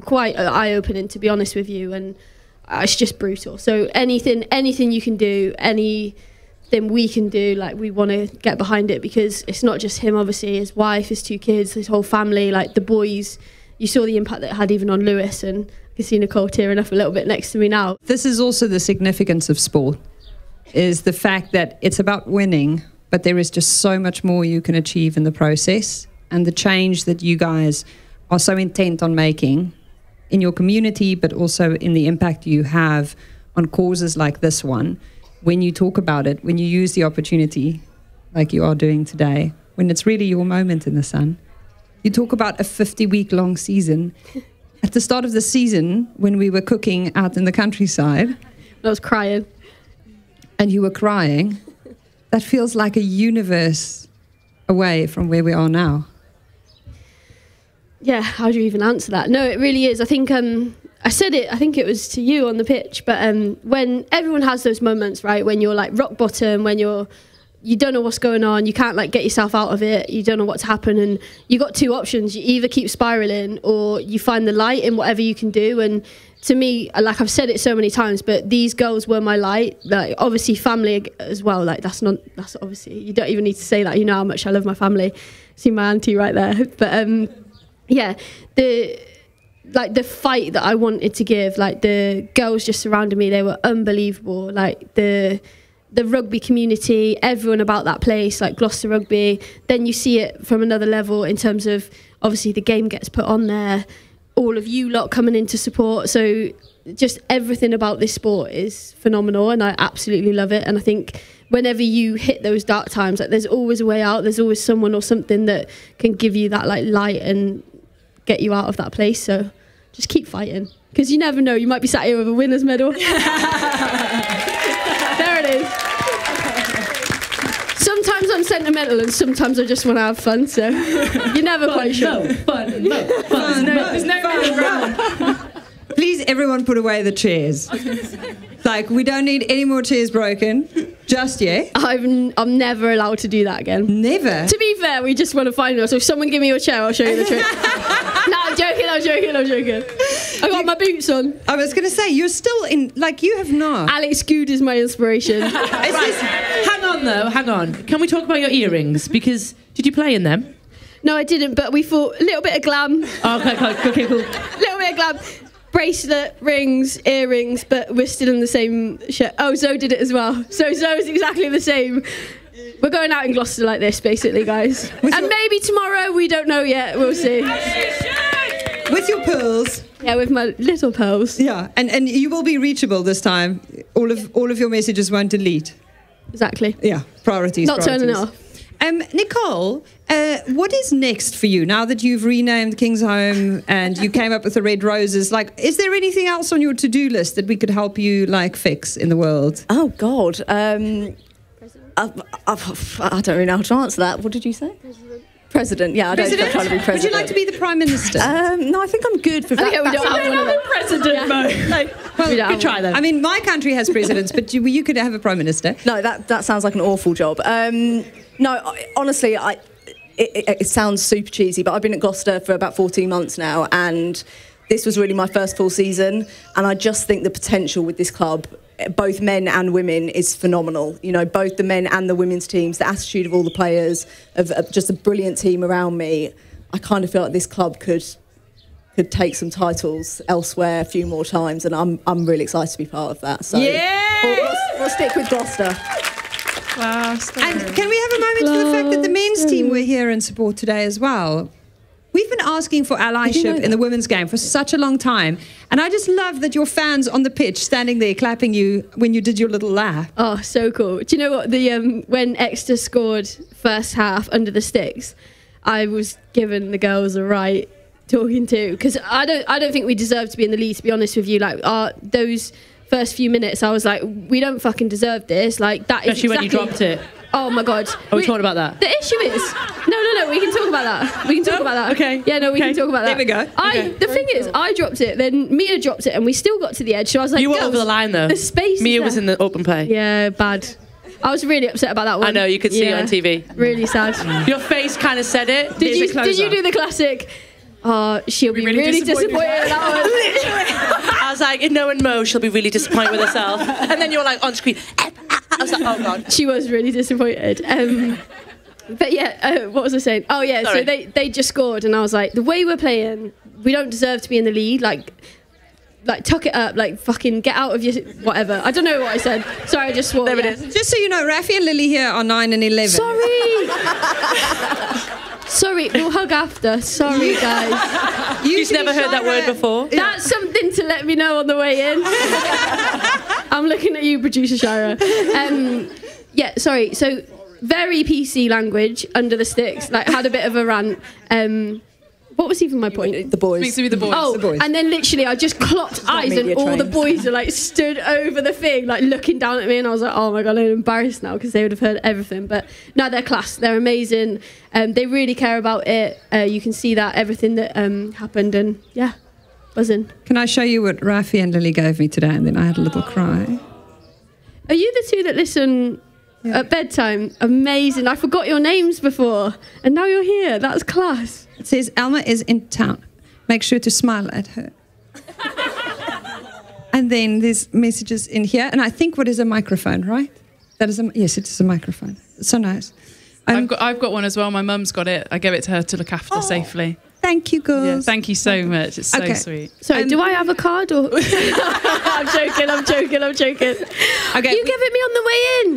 quite eye-opening, to be honest with you, and it's just brutal. So anything you can do, anything we can do, like, we want to get behind it, because it's not just him, obviously, his wife, his two kids, his whole family, like the boys. You saw the impact that it had even on Lewis, and I can see Nicole tearing up a little bit next to me now. This is also the significance of sport, is the fact that it's about winning, but there is just so much more you can achieve in the process. And the change that you guys are so intent on making in your community, but also in the impact you have on causes like this one, when you talk about it, when you use the opportunity like you are doing today, when it's really your moment in the sun. You talk about a 50-week-long season. At the start of the season, when we were cooking out in the countryside, I was crying. And you were crying. That feels like a universe away from where we are now. Yeah, how do you even answer that? No, it really is. I think I said it, I think it was to you on the pitch, but when everyone has those moments, right, when you're like rock bottom, when you're you don't know what's going on, you can't like get yourself out of it, you don't know what's happened, and you got two options. You either keep spiraling or you find the light in whatever you can do. And to me, like I've said it so many times, but these girls were my light. Like obviously family as well, like that's obviously, you don't even need to say that, you know how much I love my family. See my auntie right there. But yeah, the fight that I wanted to give, like the girls just surrounded me, they were unbelievable. Like the rugby community, everyone about that place, like Gloucester Rugby, then you see it from another level in terms of obviously the game gets put on there, all of you lot coming in to support. So just everything about this sport is phenomenal and I absolutely love it. And I think whenever you hit those dark times, like there's always a way out, there's always someone or something that can give you that like light and get you out of that place. So just keep fighting, because you never know, you might be sat here with a winner's medal. There it is. Sometimes I'm sentimental and sometimes I just want to have fun, so you're never quite sure. Fun. Please, everyone, put away the chairs. Like, we don't need any more chairs broken just yet. I'm never allowed to do that again. Never? To be fair, we just want to find us. So if someone give me your chair, I'll show you the trick. No, I'm joking. I got my boots on. I was going to say, you're still in, like, you have not. Alex Good is my inspiration. Hang on. Can we talk about your earrings? Because did you play in them? No, I didn't, but we thought a little bit of glam. Oh, okay, cool. Little bit of glam. Bracelet, rings, earrings, but we're still in the same shirt. Oh, Zoe did it as well. So Zoe's exactly the same. We're going out in Gloucester like this, basically, guys. And maybe tomorrow, we don't know yet. We'll see. With your pearls. Yeah, with my little pearls. Yeah, and you will be reachable this time. All of your messages won't delete. Exactly. Yeah, priorities. Not turning it off. Nicol, what is next for you now that you've renamed Kingsholm and you came up with the Red Roses? Like, is there anything else on your to-do list that we could help you like fix in the world? Oh God, I don't really know how to answer that. What did you say? President, yeah, I don't think I'm trying to be president. Would you like to be the Prime Minister? No, I think I'm good for that. Okay, we don't have another president, though. Like, well, we could try that. I mean, my country has presidents, but you could have a Prime Minister. No, that sounds like an awful job. Honestly, it sounds super cheesy, but I've been at Gloucester for about 14 months now, and this was really my first full season, and I just think the potential with this club, both men and women, is phenomenal. You know, both the men and the women's teams, the attitude of all the players, of just a brilliant team around me. I kind of feel like this club could take some titles elsewhere a few more times, and I'm really excited to be part of that. So yeah, we'll stick with Gloucester. Wow. Sorry. And can we have a moment for the fact that the men's team were here in support today as well? We've been asking for allyship in the women's game for such a long time. And I just love that your fans on the pitch standing there clapping you when you did your little laugh. Oh, so cool. Do you know what? When Exeter scored first half under the sticks, I was giving the girls a right talking to. Because I don't think we deserve to be in the league, to be honest with you. Like, those first few minutes, I was like, we don't fucking deserve this. Like, that is exactly... Especially when you dropped it. Oh my God. Are we talking about that? The issue is... No, we can talk about that. Okay. Yeah, no, we can talk about that. There we go. The thing is, I dropped it, then Mia dropped it, and we still got to the edge, so I was like... You were over the line, though. The space Mia was in the open play. Yeah, bad. I was really upset about that one. I know, you could see it on TV. Really sad. Your face kind of said it. Did you do the classic... she'll be really disappointed in that one. I was like, knowing Mo, she'll be really disappointed with herself. And then you're like on screen. I was like, oh God. She was really disappointed. But yeah, what was I saying? Oh yeah, sorry. So they just scored, and I was like, the way we're playing, we don't deserve to be in the lead. Like tuck it up, like fucking get out of your whatever. I don't know what I said. Sorry, I just swore. There it is. Just so you know, Rafi and Lily here are 9 and 11. Sorry. Sorry, we'll hug after. Sorry, guys. You've never heard that word before? Yeah. That's something to let me know on the way in. I'm looking at you, producer Shira. Yeah, sorry. So, very PC language, under the sticks. Like, had a bit of a rant. What was even my point? The boys. Speaks to me, the boys. Oh, the boys. And then literally I just clocked eyes and all the boys are like stood over the thing, like looking down at me, and I was like, oh my God, I'm embarrassed now because they would have heard everything. But no, they're class. They're amazing. They really care about it. You can see that, everything that happened, and yeah, buzzing. Can I show you what Rafi and Lily gave me today? And then I had a little cry. Are you the two that listen at bedtime. Amazing. I forgot your names before, and now you're here. That's class. It says, Elma is in town. Make sure to smile at her. And then there's messages in here. And I think what is a microphone, right? That is a, yes, it is a microphone. It's so nice. I've got one as well. My mum's got it. I gave it to her to look after safely. Thank you, girls. Yeah, thank you so much. It's so sweet. So, do I have a card? Or I'm joking. Okay, you gave it me on the way in.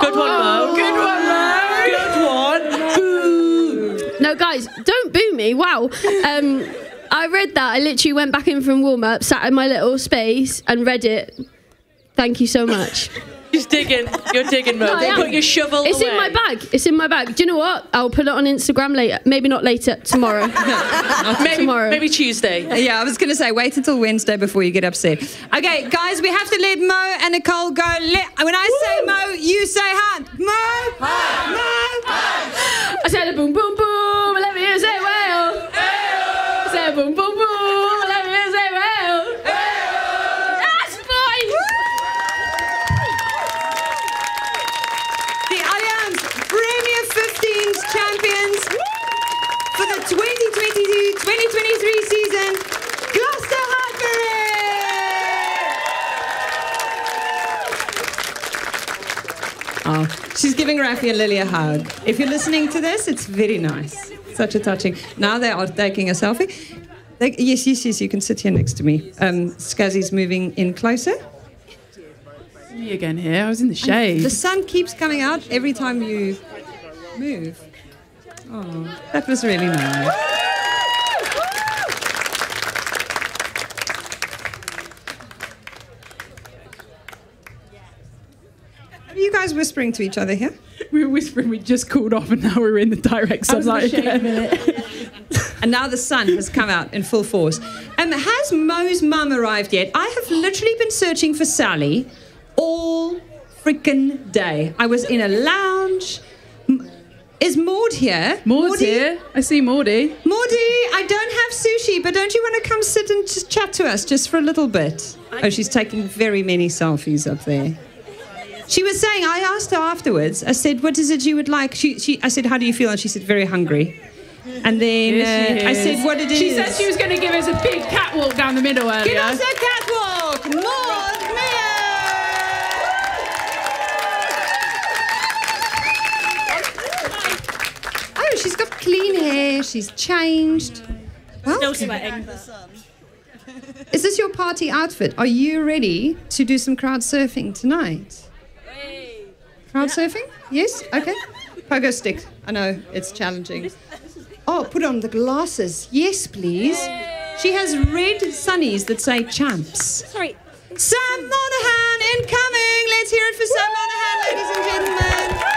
Good one, Mo. Good one, Mo. No, guys, don't boo me. Wow. I read that. I literally went back in from warm-up, sat in my little space and read it. Thank you so much. You're digging. You're digging, Mo. No, put your shovel away. In my bag. It's in my bag. Do you know what? I'll put it on Instagram later. Maybe not later. Tomorrow. Maybe Tuesday. Yeah, I was going to say, wait until Wednesday before you get upset. Okay, guys, we have to let Mo and Nicole go. When I say Mo, you say Hunt. Mo. Hunt. Mo. Hunt. I said a boom, boom, boom. Let me hear say well. I said boom, boom, boom. For the 2022-2023 season, Gloucester-Hartpury! Oh, she's giving Raffi and Lily a hug. If you're listening to this, it's very nice. Such a touching. Now they are taking a selfie. Yes, you can sit here next to me. Scazzy's moving in closer. It's me again here. I was in the shade. And the sun keeps coming out every time you move. Oh, that was really nice. Are you guys whispering to each other here? We were whispering, we just cooled off, and now we're in the direct sunlight again. And now the sun has come out in full force. Has Mo's mum arrived yet? I have literally been searching for Sally all freaking day. I was in a lounge. Is Maud here? Maud's here. I see Maudie. Maudie, I don't have sushi, but don't you want to come sit and just chat to us just for a little bit? Oh, she's taking very many selfies up there. She was saying, I asked her afterwards, I said, what is it you would like? I said, how do you feel? And she said, very hungry. And then I said, what it is. She said she was going to give us a big catwalk down the middle earlier. Give us a catwalk! Maud Muir! She's got clean hair, she's changed. Well, still sweating. Is this your party outfit? Are you ready to do some crowd surfing tonight? Crowd surfing? Yes? Okay. Pogo stick. I know, it's challenging. Oh, put on the glasses. Yes, please. She has red sunnies that say champs. Sorry. Sam Monaghan incoming. Let's hear it for Sam Monaghan, ladies and gentlemen.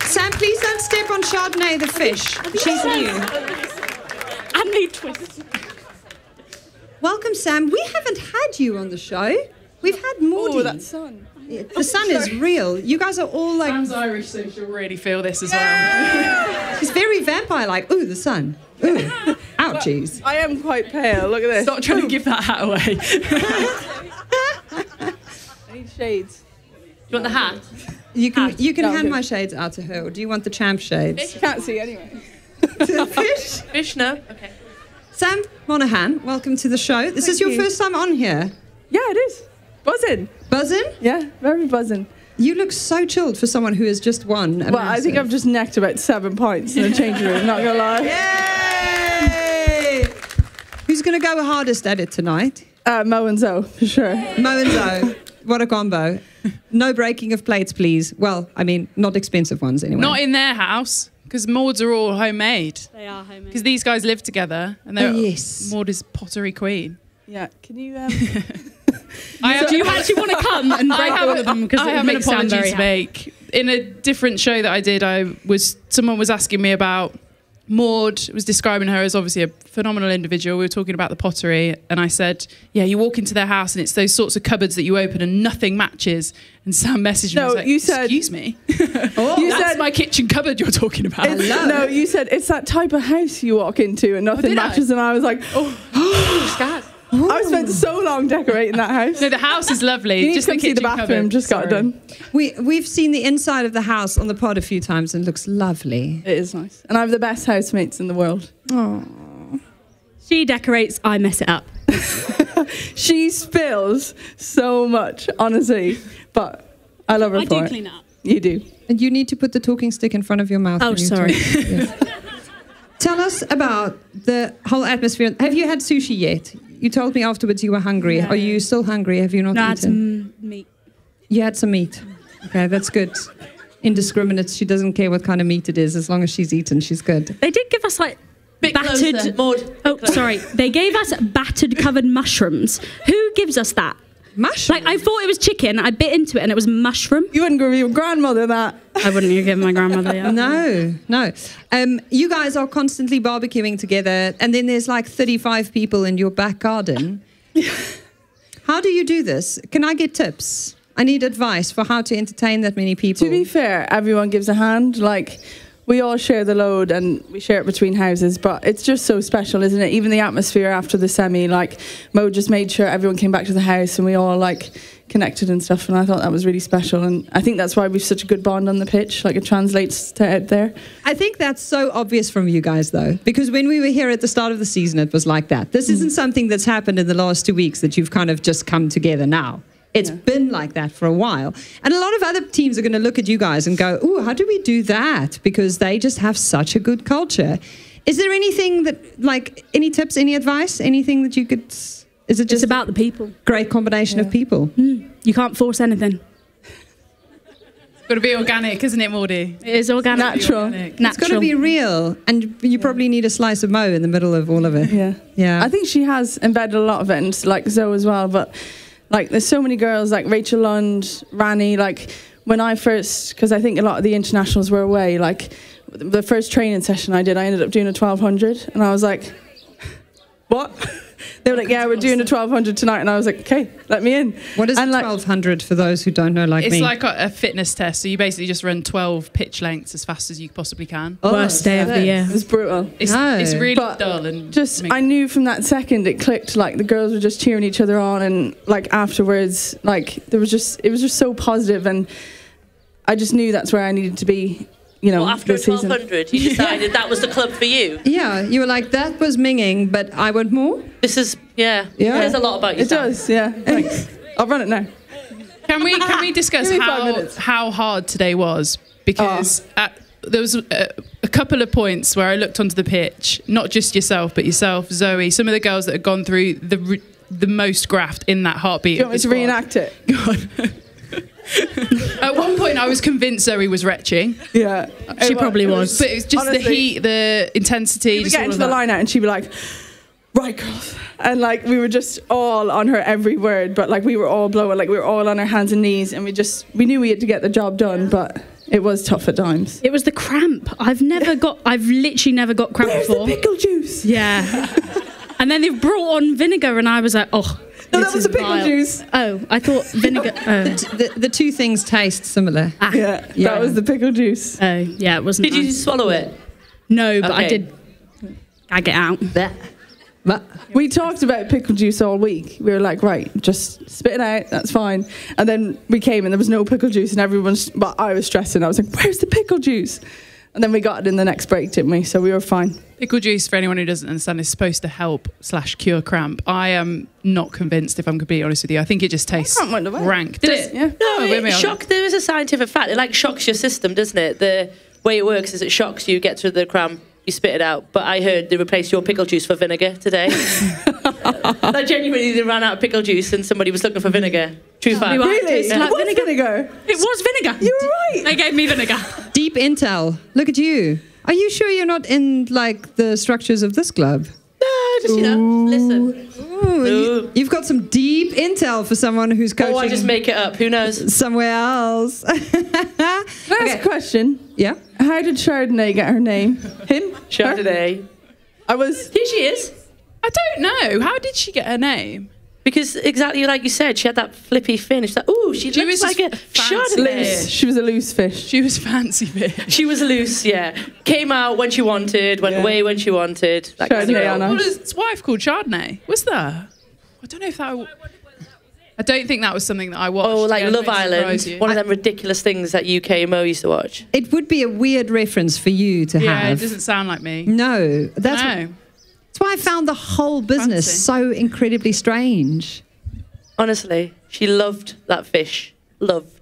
Sam, please don't step on Chardonnay the fish. She's new. I need twists. Welcome, Sam. We haven't had you on the show. We've had Maudie. Oh, that sun. The sun is real. You guys are all like... Sam's Irish, so she'll really feel this as well. She's very vampire, like, ooh, the sun. Ooh, ouchies. Well, I am quite pale. Look at this. Stop trying to give that hat away. I need shades. Do you want the hat? You can hand my shades out to her, or do you want the champ shades? Fish can't see anyway. Fish? Fish, no. Okay. Sam Monaghan, welcome to the show. This is your first time on here. Yeah, it is. Buzzing. Buzzing? Yeah, very buzzing. You look so chilled for someone who has just won. Well, I think I've just necked about 7 points in the changing room, not gonna lie. Yay! Who's gonna go hardest at it tonight? Mo and Zoe, for sure. Mo and Zoe. What a combo. No breaking of plates, please. Well, I mean, not expensive ones anyway. Not in their house, because Maud's are all homemade. They are homemade. Because these guys live together, and they're Maud is pottery queen. Yeah, can you... do you actually want to come and break all of them? Because I have an apology to make. In a different show that I did, someone was asking me about... Maud was describing her as obviously a phenomenal individual. We were talking about the pottery, and I said, yeah, you walk into their house and it's those sorts of cupboards that you open and nothing matches. And Sam messaged me and was like, excuse me. That's my kitchen cupboard you're talking about. No, you said it's that type of house you walk into and nothing matches. And I was like, oh, I've spent so long decorating that house. No, the house is lovely. You need just to come see the bathroom. Cupboard. Just got it done. We've seen the inside of the house on the pod a few times and it looks lovely. It is nice. And I have the best housemates in the world. Aww. She decorates, I mess it up. She spills so much, honestly. But I love her for it. I do clean up. You do. And you need to put the talking stick in front of your mouth. Oh, sorry. Tell us about the whole atmosphere. Have you had sushi yet? You told me afterwards you were hungry. Yeah. Are you still hungry? Have you not eaten? I had some meat. You had some meat. Okay, that's good. Indiscriminate. She doesn't care what kind of meat it is. As long as she's eaten, she's good. They did give us, like, battered... Maud, oh, sorry. They gave us battered covered mushrooms. Who gives us that? Mushroom? Like, I thought it was chicken. I bit into it and it was mushroom. You wouldn't give your grandmother that. I wouldn't give my grandmother, yeah. No, no. You guys are constantly barbecuing together and then there's like 35 people in your back garden. How do you do this? Can I get tips? I need advice for how to entertain that many people. To be fair, everyone gives a hand. Like, we all share the load and we share it between houses, but it's just so special, isn't it? Even the atmosphere after the semi, like, Mo just made sure everyone came back to the house and we all, like, connected and stuff, and I thought that was really special, and I think that's why we've such a good bond on the pitch. Like, it translates to out there. I think that's so obvious from you guys, though, because when we were here at the start of the season, it was like that. This isn't something that's happened in the last 2 weeks that you've kind of just come together now. It's been like that for a while. And a lot of other teams are going to look at you guys and go, ooh, how do we do that? Because they just have such a good culture. Is there anything that, like, any tips, any advice, anything that you could... Is it just it's about the people? Great combination of people. Mm. You can't force anything. It's got to be organic, isn't it, Maudie? It is organic. Natural. It's got to be real. And you probably need a slice of Mo in the middle of all of it. Yeah. Yeah. I think she has embedded a lot of it, and, like, Zoe as well, but... Like, there's so many girls, like Rachel Lund, Rani, like, when I first, because I think a lot of the internationals were away, like, the first training session I did, I ended up doing a 1200, and I was like, what? They were like, yeah, we're doing a 1200 tonight, and I was like, okay, let me in. What is a 1200 for those who don't know, like me? It's like a fitness test, so you basically just run 12 pitch lengths as fast as you possibly can. Oh, worst day of the year. It was brutal. It's really dull. And just, I knew from that second it clicked, like, the girls were just cheering each other on, and, like, afterwards, like, there was just, it was just so positive, and I just knew that's where I needed to be. You know, well, after 1200, you decided that was the club for you. Yeah, you were like, that was minging, but I want more. This is, it says a lot about you. It does, yeah. Thanks. I'll run it now. Can we discuss how hard today was? Because there was a couple of points where I looked onto the pitch, not just yourself, but yourself, Zoe, some of the girls that had gone through the most graft in that heartbeat. Do you want me to reenact it? Go on. At one point I was convinced Zoe was retching. Yeah. She probably was. But it's just honestly, the heat, the intensity. We get into the line out and she'd be like, right girls. And like we were just all on her every word, but like we were all blowing, like we were all on our hands and knees, and we knew we had to get the job done, but it was tough at times. It was the cramp. I've literally never got cramp before. The pickle juice. Yeah. And then they've brought on vinegar and I was like, oh. No, that was the pickle juice. Oh, I thought vinegar. Oh. The two things taste similar. Ah, yeah, that was the pickle juice. Oh, yeah, it wasn't. Did you swallow it? No, but I did. Gag it out. But we talked about pickle juice all week. We were like, right, just spit it out. That's fine. And then we came and there was no pickle juice, and everyone's. But I was stressing. I was like, where's the pickle juice? And then we got it in the next break, didn't we? So we were fine. Pickle juice, for anyone who doesn't understand, is supposed to help / cure cramp. I am not convinced, if I'm completely honest with you. I think it just tastes rank. Did it? Yeah. No, there is a scientific fact. It, like, shocks your system, doesn't it? The way it works is it shocks you, gets rid of the cramp, you spit it out. But I heard they replaced your pickle juice for vinegar today. Like, genuinely, they ran out of pickle juice and somebody was looking for vinegar. True fact. Really? Yeah. Like vinegar? It was vinegar. You were right. They gave me vinegar. Deep intel. Look at you. Are you sure you're not in, like, the structures of this club? No, just, listen. Ooh, you've got some deep intel for someone who's coaching. Oh, I just make it up. Who knows? Somewhere else. Last question. Yeah? How did Chardonnay get her name? Him? Chardonnay. Her? Here she is. I don't know. How did she get her name? Because exactly like you said, she had that flippy fin. She's like, ooh, she looks like a Chardonnay. She was a loose fish. She was fancy fish. She was loose, yeah. Came out when she wanted, went away when she wanted. That Chardonnay. What is his wife called Chardonnay? What's that? I don't know if that... I don't think that was something that I watched. Oh, like Love Island, one of them ridiculous things that UK Mo used to watch. It would be a weird reference for you to have. Yeah, it doesn't sound like me. No. That's why I found the whole business so incredibly strange. Honestly, she loved that fish. Loved.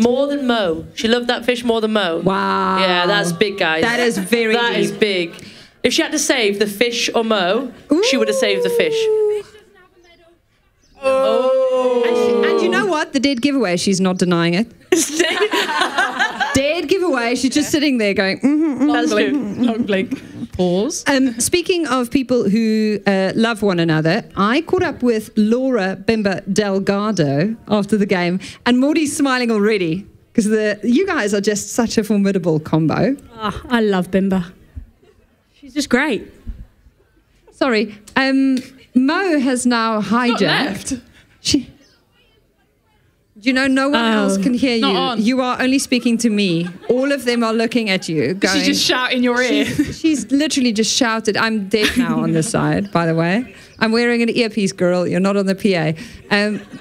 More than Mo. She loved that fish more than Mo. Wow. Yeah, that's big, guys. That is very big. That is big. If she had to save the fish or Mo, she would have saved the fish. Oh. And you know what? The dead giveaway, she's not denying it. Dead giveaway, she's just sitting there going, That's blink. Long blink. Pause. Speaking of people who love one another, I caught up with Laura Bimba Delgado after the game, and Maudie's smiling already because you guys are just such a formidable combo. Oh, I love Bimba. She's just great. Sorry. Mo has now hijacked. Do you know no one else can hear you? You are only speaking to me. All of them are looking at you. Going, she's just shouting in your ear. She's literally just shouted. I'm deaf now on this side, by the way. I'm wearing an earpiece, girl. You're not on the PA.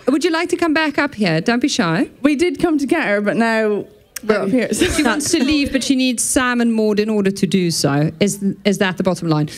Would you like to come back up here? Don't be shy. We did come to get her, but now we're up here. She wants to leave, but she needs Sam and Maud in order to do so. Is that the bottom line?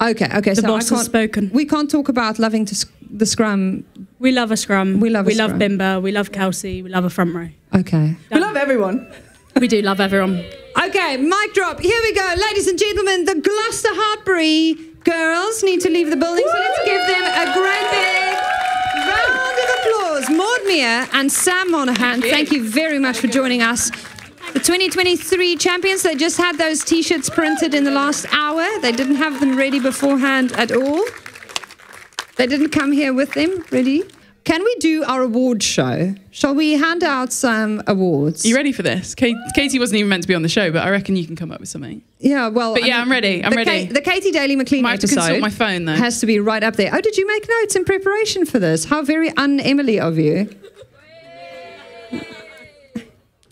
Okay. The boss has spoken. We can't talk about loving the scrum. We love a scrum. We love Bimba. We love Kelsey. We love a front row. Okay. We love everyone. We do love everyone. Okay, mic drop. Here we go. Ladies and gentlemen, the Gloucester-Hartpury girls need to leave the building, so let's give them a great big round of applause. Maud Muir and Sam Monaghan, thank you very much for joining us. The 2023 champions, they just had those T-shirts printed in the last hour. They didn't have them ready beforehand at all. They didn't come here with them ready. Can we do our award show? Shall we hand out some awards? Are you ready for this? Katy wasn't even meant to be on the show, but I reckon you can come up with something. Yeah, well... But I'm ready. The Katy Daley-McLean episode... I have to consult my phone, though. ...has to be right up there. Oh, did you make notes in preparation for this? How very un-Emily of you.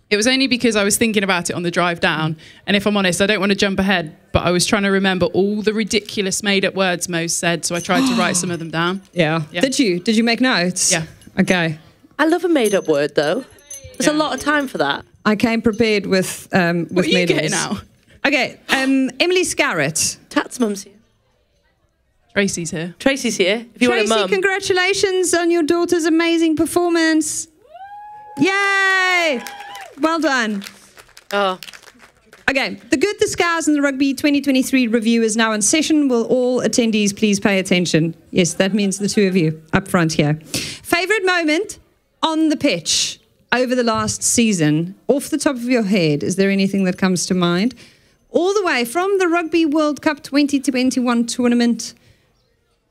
It was only because I was thinking about it on the drive down. And if I'm honest, I don't want to jump ahead, but I was trying to remember all the ridiculous made-up words Mo said, so I tried to write some of them down. Yeah. Did you make notes? Yeah. Okay. I love a made-up word, though. There's a lot of time for that. I came prepared with made-ups. What are you getting now? Okay. Emily Scarratt. Tat's mum's here. Tracy's here. If you want a mum. Congratulations on your daughter's amazing performance. Yay! Well done. Oh. Okay, The Good, The Scaz and The Rugby 2023 review is now in session. Will all attendees please pay attention? Yes, that means the two of you up front here. Favourite moment on the pitch over the last season? Off the top of your head, is there anything that comes to mind? All the way from the Rugby World Cup 2021 tournament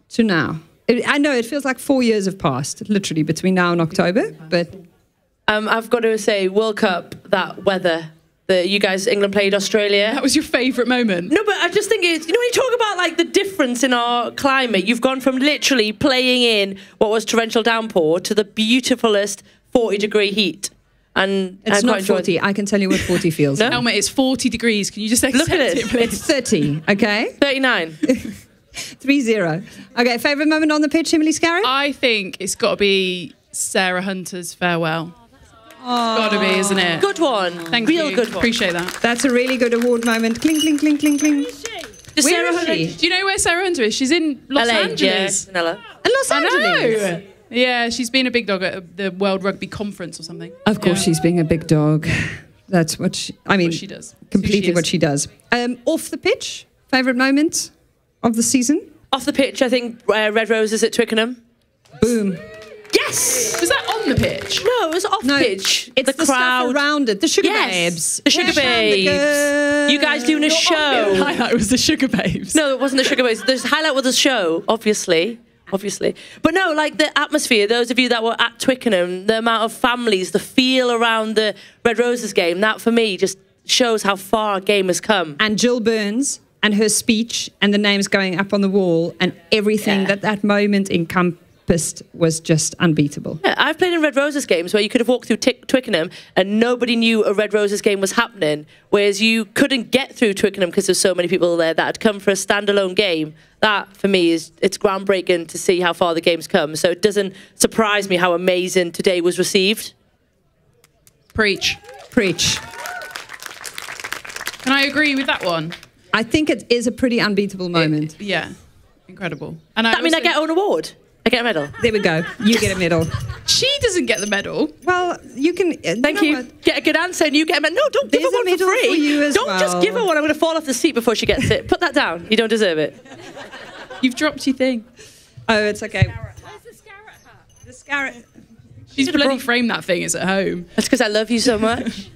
to now. I know it feels like 4 years have passed, literally, between now and October, but... I've got to say, World Cup, that weather that you guys, England played Australia. That was your favourite moment. No, but I just think it's, you know, when you talk about like the difference in our climate, you've gone from literally playing in what was torrential downpour to the beautifulest 40-degree heat. And it's not 40. I can tell you what 40 feels. No, mate, it's 40 degrees. Can you just accept it, please? It's 30, okay? 39. 3-0. Okay, favourite moment on the pitch, Emily Scarratt? I think it's got to be Sarah Hunter's farewell. It's got to be, isn't it? Good one. Thank you. Real good one. Appreciate that. That's a really good award moment. Cling, cling, cling, cling, cling. Where is she? Where is she? Do you know where Sarah Hunter is? She's in Los Angeles. Yeah. In Los Angeles? I know. Yeah, she's been a big dog at the World Rugby Conference or something. Of course she's being a big dog. That's what she... I mean, she does. Completely what she does. Off the pitch, favourite moment of the season? Off the pitch, I think Red Roses at Twickenham. Boom. Yes! Was that on the pitch? No, it was off the pitch. It's the crowd stuff around it. The Sugar Babes. The Sugar Babes. You guys doing a show. The highlight was the Sugar Babes. No, it wasn't the Sugar Babes. The highlight was the show, obviously. But no, like the atmosphere, those of you that were at Twickenham, the amount of families, the feel around the Red Roses game, that for me just shows how far our game has come. And Jill Burns and her speech and the names going up on the wall and everything that moment encompassed. Was just unbeatable. Yeah, I've played in Red Roses games where you could have walked through Twickenham and nobody knew a Red Roses game was happening, whereas you couldn't get through Twickenham because there's so many people there that had come for a standalone game. that for me is, it's groundbreaking to see how far the game's come. So it doesn't surprise me how amazing today was received. Preach. Preach. And I agree with that one. I think it is a pretty unbeatable moment. Yeah. Incredible. And that means I get an award. I get a medal. There we go. You get a medal. She doesn't get the medal. Well, you can... Thank you. What? Get a good answer and you get a medal. No, don't give her one for free. For you as well. Just give her one. I'm going to fall off the seat before she gets it. Put that down. You don't deserve it. You've dropped your thing. Oh, it's okay. Where's the Scarratt hat? The Scarratt... She's bloody framed that thing. It's at home. That's because I love you so much.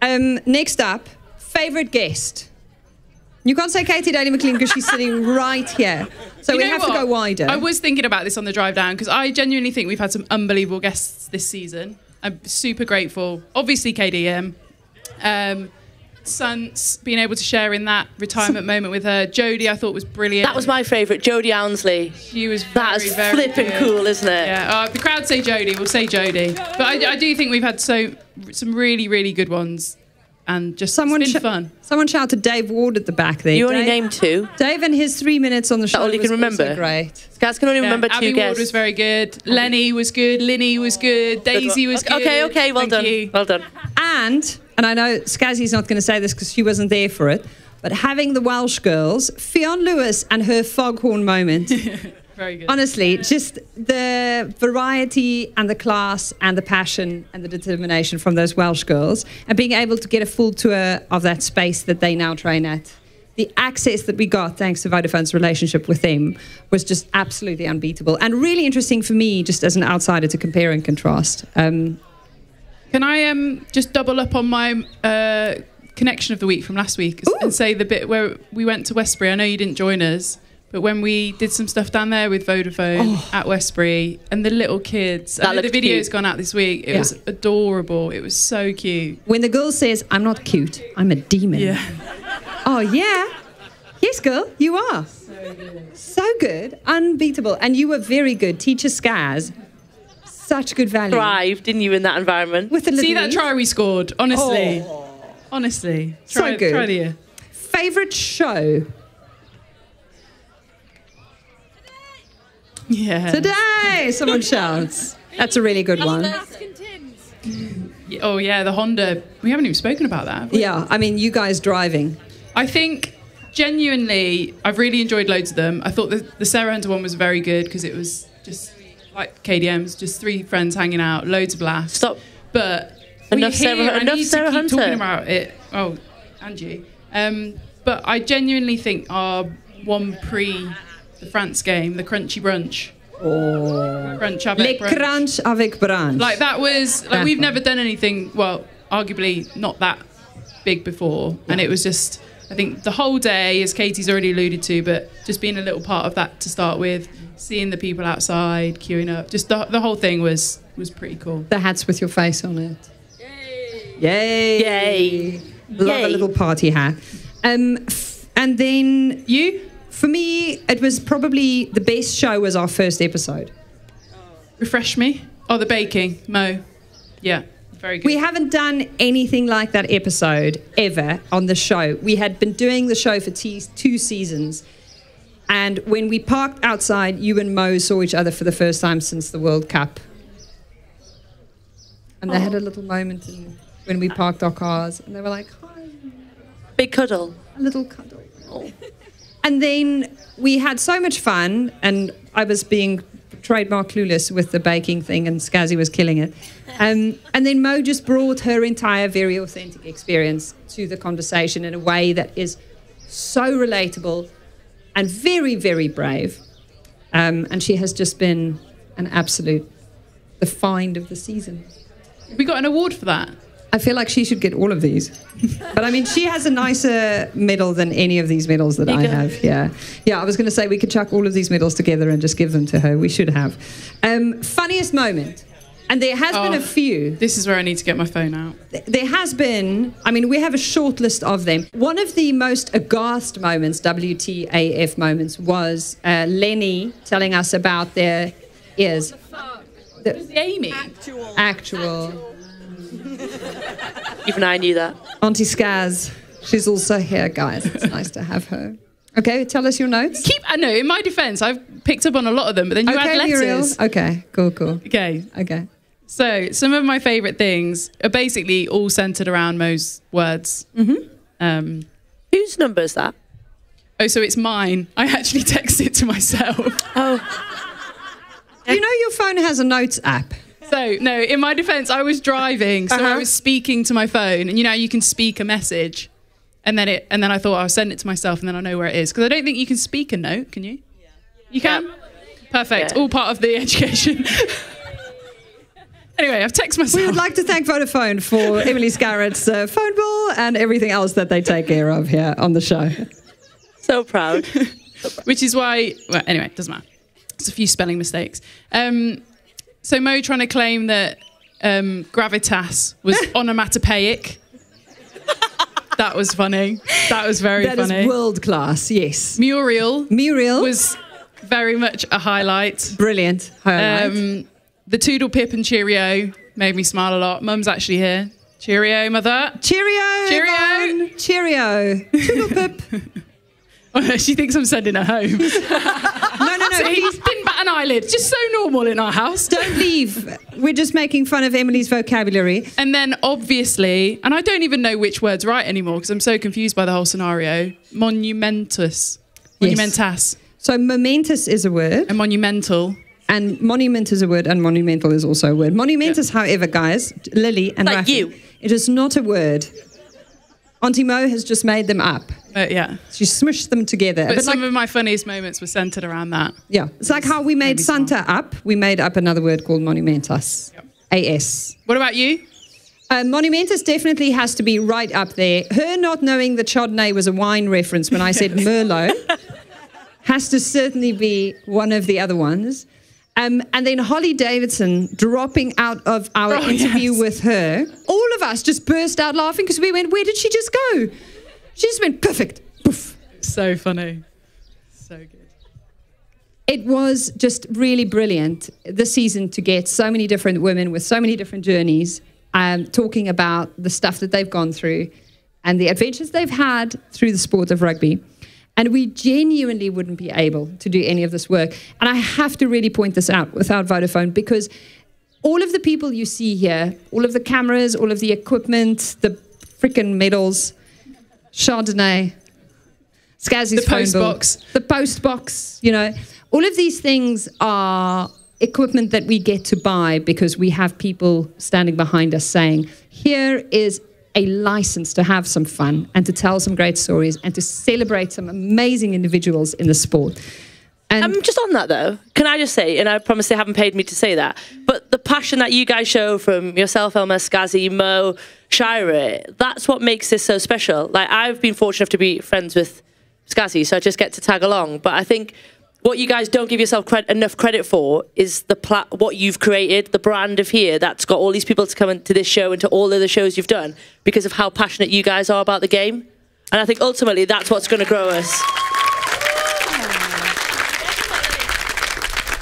Next up, favourite guest. You can't say Katy Daley-McLean because she's sitting right here. So you we have what? To go wider. I was thinking about this on the drive down because I genuinely think we've had some unbelievable guests this season. I'm super grateful. Obviously, KDM. Sans, being able to share in that retirement moment with her. Jodie, I thought, was brilliant. That was my favourite, Jodie Ounsley. She was very flipping good. Cool, isn't it? Yeah, the crowd say Jodie, we'll say Jodie. But I do think we've had some really, really good ones. And just it's been fun. Someone shouted Dave Ward at the back there. You only named two. Dave and his 3 minutes on the show. That's all you can remember. Great. Scaz can only remember two guests. Abby Ward was very good. Lenny was good. Linny was good. Daisy was good. Okay, okay, well done. Well done. And I know Scazzy's not going to say this because she wasn't there for it, but having the Welsh girls, Fionn Lewis and her foghorn moment. Very good. Honestly, just the variety and the class and the passion and the determination from those Welsh girls and being able to get a full tour of that space that they now train at. The access that we got, thanks to Vodafone's relationship with them, was just absolutely unbeatable and really interesting for me just as an outsider to compare and contrast. Can I just double up on my connection of the week from last week and say the bit where we went to Westbury? I know you didn't join us. But when we did some stuff down there with Vodafone at Westbury and the little kids, and the video's gone out this week. It was adorable. It was so cute. When the girl says, "I'm not cute, I'm a demon." Yeah. Oh yeah. Yes, girl, you are. So good. So good, unbeatable, and you were very good, Teacher Scaz. Such good value. Thrived, didn't you, in that environment? With the that try we scored. Honestly, honestly, try, so good. Try the year. Favorite show. Yeah. Today, someone shouts. That's a really good one. Oh, yeah, the Honda. We haven't even spoken about that. Yeah, I mean, you guys driving. I think, genuinely, I've really enjoyed loads of them. I thought the Sarah Hunter one was very good because it was just like KDM's, just three friends hanging out, loads of laughs. Stop. But enough Sarah, enough Sarah Hunter. Talking about it. Oh, Angie. But I genuinely think our one pre... The France game, the crunchy brunch. Oh. Crunch avec brunch. Le crunch avec brunch. Like, that was... Like, we've never done anything, well, arguably not that big before. And it was just, I think, the whole day, as Katie's already alluded to, but just being a little part of that to start with, seeing the people outside, queuing up, just the whole thing was pretty cool. The hats with your face on it. Yay! Yay! Yay. Love a little party hat. And then... You... For me, it was probably the best show was our first episode. Refresh me? Oh, the baking, Mo. Yeah, very good. We haven't done anything like that episode ever on the show. We had been doing the show for two seasons. And when we parked outside, you and Mo saw each other for the first time since the World Cup. And they had a little moment when we parked our cars. And they were like, hi. Big cuddle. A little cuddle. Oh. And then we had so much fun, and I was being trademark clueless with the baking thing, and Scazzy was killing it. And then Mo just brought her entire very authentic experience to the conversation in a way that is so relatable and very, very brave. And she has just been an absolute, the find of the season. We got an award for that. I feel like she should get all of these. But, I mean, she has a nicer medal than any of these medals that I have. Yeah, yeah. I was going to say we could chuck all of these medals together and just give them to her. We should have. Funniest moment. And there has been a few. This is where I need to get my phone out. There has been. I mean, we have a short list of them. One of the most aghast moments, WTAF moments, was Lenny telling us about their ears. It was Amy. Actual. Even I knew that. Auntie Scaz, she's also here, guys. It's nice to have her. Okay, tell us your notes. No, in my defence, I've picked up on a lot of them, but then you add letters. Okay, cool. Okay. So some of my favourite things are basically all centred around Mo's words. Mm-hmm. Whose number is that? Oh, so it's mine. I actually texted it to myself. Oh. You know your phone has a notes app. So, no, in my defence, I was driving, so I was speaking to my phone. And, you know, you can speak a message. And then I thought I'll send it to myself and then I know where it is. Because I don't think you can speak a note, can you? Yeah. You can? Perfect. Yeah. All part of the education. Anyway, I've texted myself. We would like to thank Vodafone for Emily Scarratt's phone bill and everything else that they take care of here on the show. So proud. Which is why... Well, anyway, it doesn't matter. There's a few spelling mistakes. So Mo trying to claim that gravitas was onomatopoeic. That was funny. That was very funny. That is world class, yes. Muriel was very much a highlight. Brilliant highlight. The Toodle Pip and Cheerio made me smile a lot. Mum's actually here. Cheerio, mother. Cheerio. Cheerio. Toodle Pip. Oh, no, she thinks I'm sending her home. No. So he didn't bat an eyelid. Just so normal in our house. Don't leave. We're just making fun of Emily's vocabulary. And then obviously, and I don't even know which word's right anymore because I'm so confused by the whole scenario. Monumentous. Yes. Monumentas. So momentous is a word. And monumental. And monument is a word and monumental is also a word. Monumentous, however, guys, Lily and like Rafi, it is not a word. Auntie Mo has just made them up. Yeah. She smushed them together. But some of my funniest moments were centred around that. Yeah. It's like how we made Santa up. We made up another word called monumentas. Yep. A-S. What about you? Monumentus definitely has to be right up there. Her not knowing that Chardonnay was a wine reference when I said Merlot has to certainly be one of the other ones. And then Holly Davidson dropping out of our interview with her. All of us just burst out laughing because we went, where did she just go? She just went, perfect. Poof. So funny. So good. It was just really brilliant this season to get so many different women with so many different journeys talking about the stuff that they've gone through and the adventures they've had through the sport of rugby. And we genuinely wouldn't be able to do any of this work. And I have to really point this out without Vodafone, because all of the people you see here, all of the cameras, all of the equipment, the freaking medals, Chardonnay, Scazzy's phone box, the post box, you know, all of these things are equipment that we get to buy because we have people standing behind us saying, here is a license to have some fun and to tell some great stories and to celebrate some amazing individuals in the sport. And just on that, though, can I just say, and I promise they haven't paid me to say that, but the passion that you guys show from yourself, Elma, Scazzy, Mo, Shira, that's what makes this so special. Like, I've been fortunate enough to be friends with Scazzy, so I just get to tag along. But I think what you guys don't give yourself enough credit for is the what you've created, the brand of here that's got all these people to come into this show and to all the other shows you've done because of how passionate you guys are about the game. And I think ultimately that's what's going to grow us.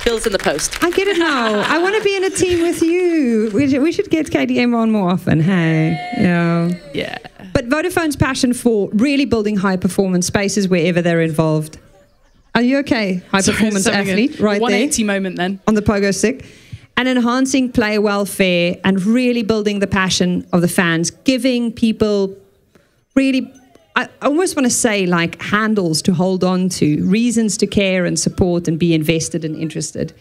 Bill's in the post. I get it now. I want to be in a team with you. We should get KDM on more often, hey? Yeah. But Vodafone's passion for really building high-performance spaces wherever they're involved. Are you okay? High-performance athlete, right there. 180 moment then. On the pogo stick. And enhancing player welfare and really building the passion of the fans, giving people really... I almost want to say like handles to hold on to, reasons to care and support and be invested and interested.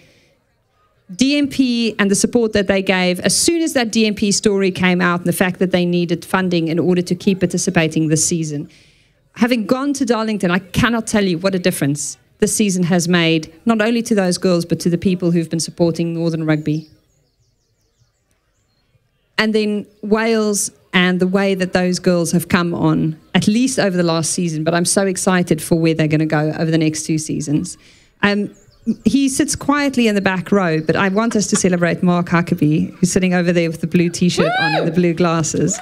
DMP and the support that they gave, as soon as that DMP story came out and the fact that they needed funding in order to keep participating this season. Having gone to Darlington, I cannot tell you what a difference this season has made, not only to those girls, but to the people who've been supporting Northern Rugby. And then Wales and the way that those girls have come on, at least over the last season, but I'm so excited for where they're going to go over the next two seasons. He sits quietly in the back row, but I want us to celebrate Mark Huckabee, who's sitting over there with the blue T-shirt on and the blue glasses.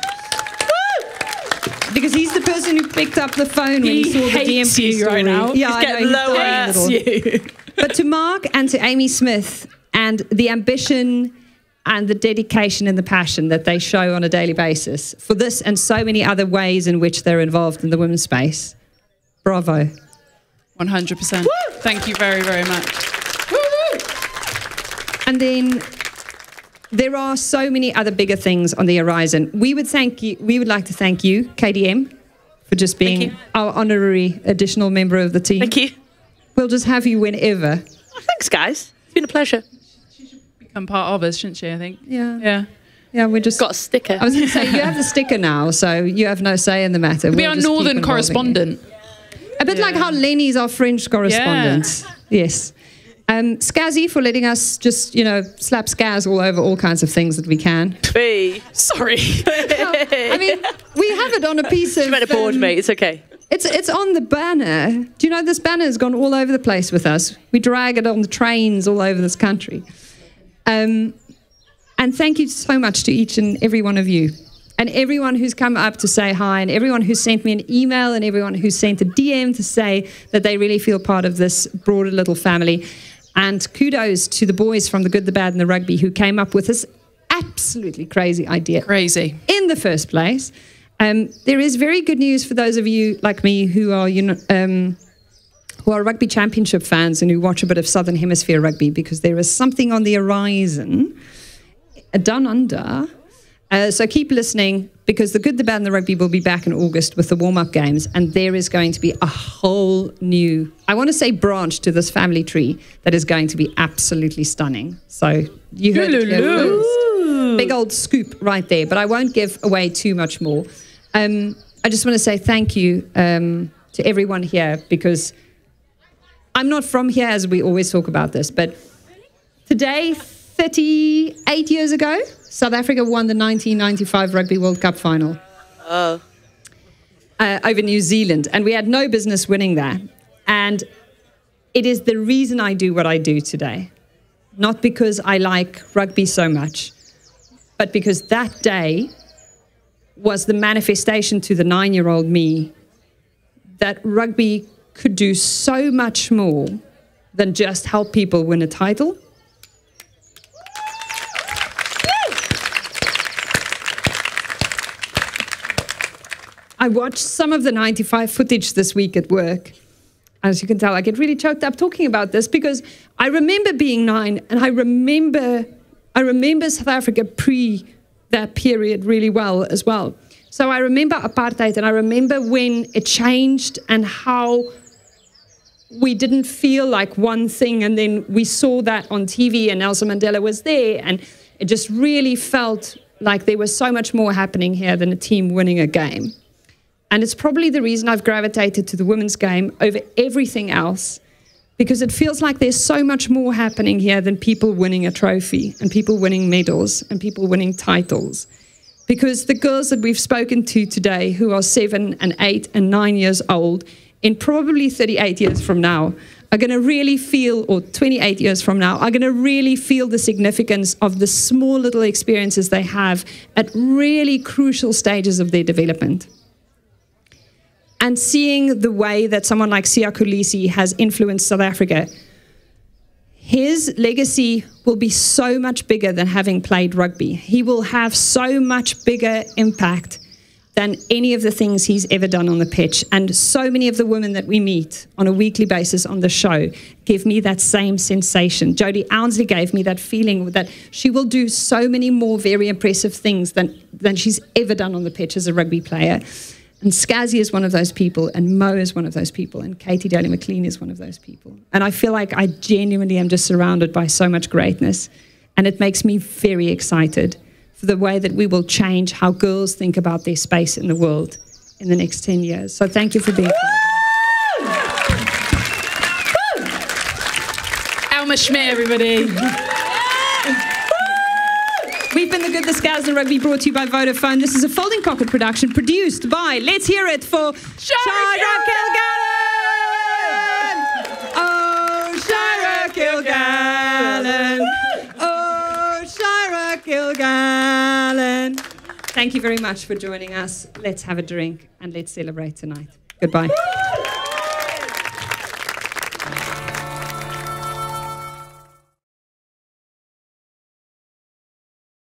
Because he's the person who picked up the phone when he saw the DMP story. Right now. Yeah, I know, he's getting lower. But to Mark and to Amy Smith and the ambition... and the dedication and the passion that they show on a daily basis for this and so many other ways in which they're involved in the women's space. Bravo. 100%. Woo! Thank you very, very much. Woo-woo! And then there are so many other bigger things on the horizon. We would like to thank you, KDM, for just being our honorary additional member of the team. Thank you. We'll just have you whenever. Thanks, guys. It's been a pleasure. She should become part of us, shouldn't she, I think? Yeah. Yeah. Yeah, we just got a sticker. I was going to say, you have the sticker now, so you have no say in the matter. We'll be our northern correspondent. A bit like how Lenny's our French correspondent. Yeah. Yes. Scazzy for letting us just, you know, slap Scaz all over all kinds of things that we can. Hey. Sorry. No, I mean, we have it on a piece of... You might have bored me. It's okay. It's on the banner. Do you know this banner has gone all over the place with us? We drag it on the trains all over this country. And thank you so much to each and every one of you, and everyone who's come up to say hi, and everyone who sent me an email, and everyone who sent a DM to say that they really feel part of this broader little family. And kudos to the boys from The Good, The Bad and The Rugby who came up with this absolutely crazy idea. Crazy. In the first place. There is very good news for those of you like me who are, you know, who are rugby championship fans and who watch a bit of Southern Hemisphere rugby, because there is something on the horizon... Down Under. So keep listening, because The Good, The Bad and The Rugby will be back in August with the warm-up games, and there is going to be a whole new, I want to say, branch to this family tree that is going to be absolutely stunning. So you heard it here first. Big old scoop right there, but I won't give away too much more. I just want to say thank you to everyone here, because I'm not from here, as we always talk about this, but today... 38 years ago, South Africa won the 1995 Rugby World Cup final over New Zealand, and we had no business winning that. And it is the reason I do what I do today, not because I like rugby so much, but because that day was the manifestation to the 9-year-old me that rugby could do so much more than just help people win a title. I watched some of the 95 footage this week at work. As you can tell, I get really choked up talking about this, because I remember being 9, and I remember South Africa pre that period really well as well. So I remember apartheid, and I remember when it changed and how we didn't feel like one thing, and then we saw that on TV and Nelson Mandela was there, and it just really felt like there was so much more happening here than a team winning a game. And it's probably the reason I've gravitated to the women's game over everything else, because it feels like there's so much more happening here than people winning a trophy and people winning medals and people winning titles. Because the girls that we've spoken to today, who are 7 and 8 and 9 years old, in probably 38 years from now, are going to really feel, or 28 years from now, are going to really feel the significance of the small little experiences they have at really crucial stages of their development. And seeing the way that someone like Siya Kolisi has influenced South Africa, his legacy will be so much bigger than having played rugby. He will have so much bigger impact than any of the things he's ever done on the pitch. And so many of the women that we meet on a weekly basis on the show give me that same sensation. Jodie Ounsley gave me that feeling that she will do so many more very impressive things than she's ever done on the pitch as a rugby player. And Scazzy is one of those people, and Mo is one of those people, and Katy Daley-McLean is one of those people. And I feel like I genuinely am just surrounded by so much greatness, and it makes me very excited for the way that we will change how girls think about their space in the world in the next 10 years. So thank you for being here. Elma Smit, everybody. We've been The Good, The Scaz and Rugby, brought to you by Vodafone. This is a Folding Pocket production produced by, let's hear it for Shira Kilgallen! Oh, Shira Kilgallen! Oh, Shira Kilgallen! Thank you very much for joining us. Let's have a drink and let's celebrate tonight. Goodbye.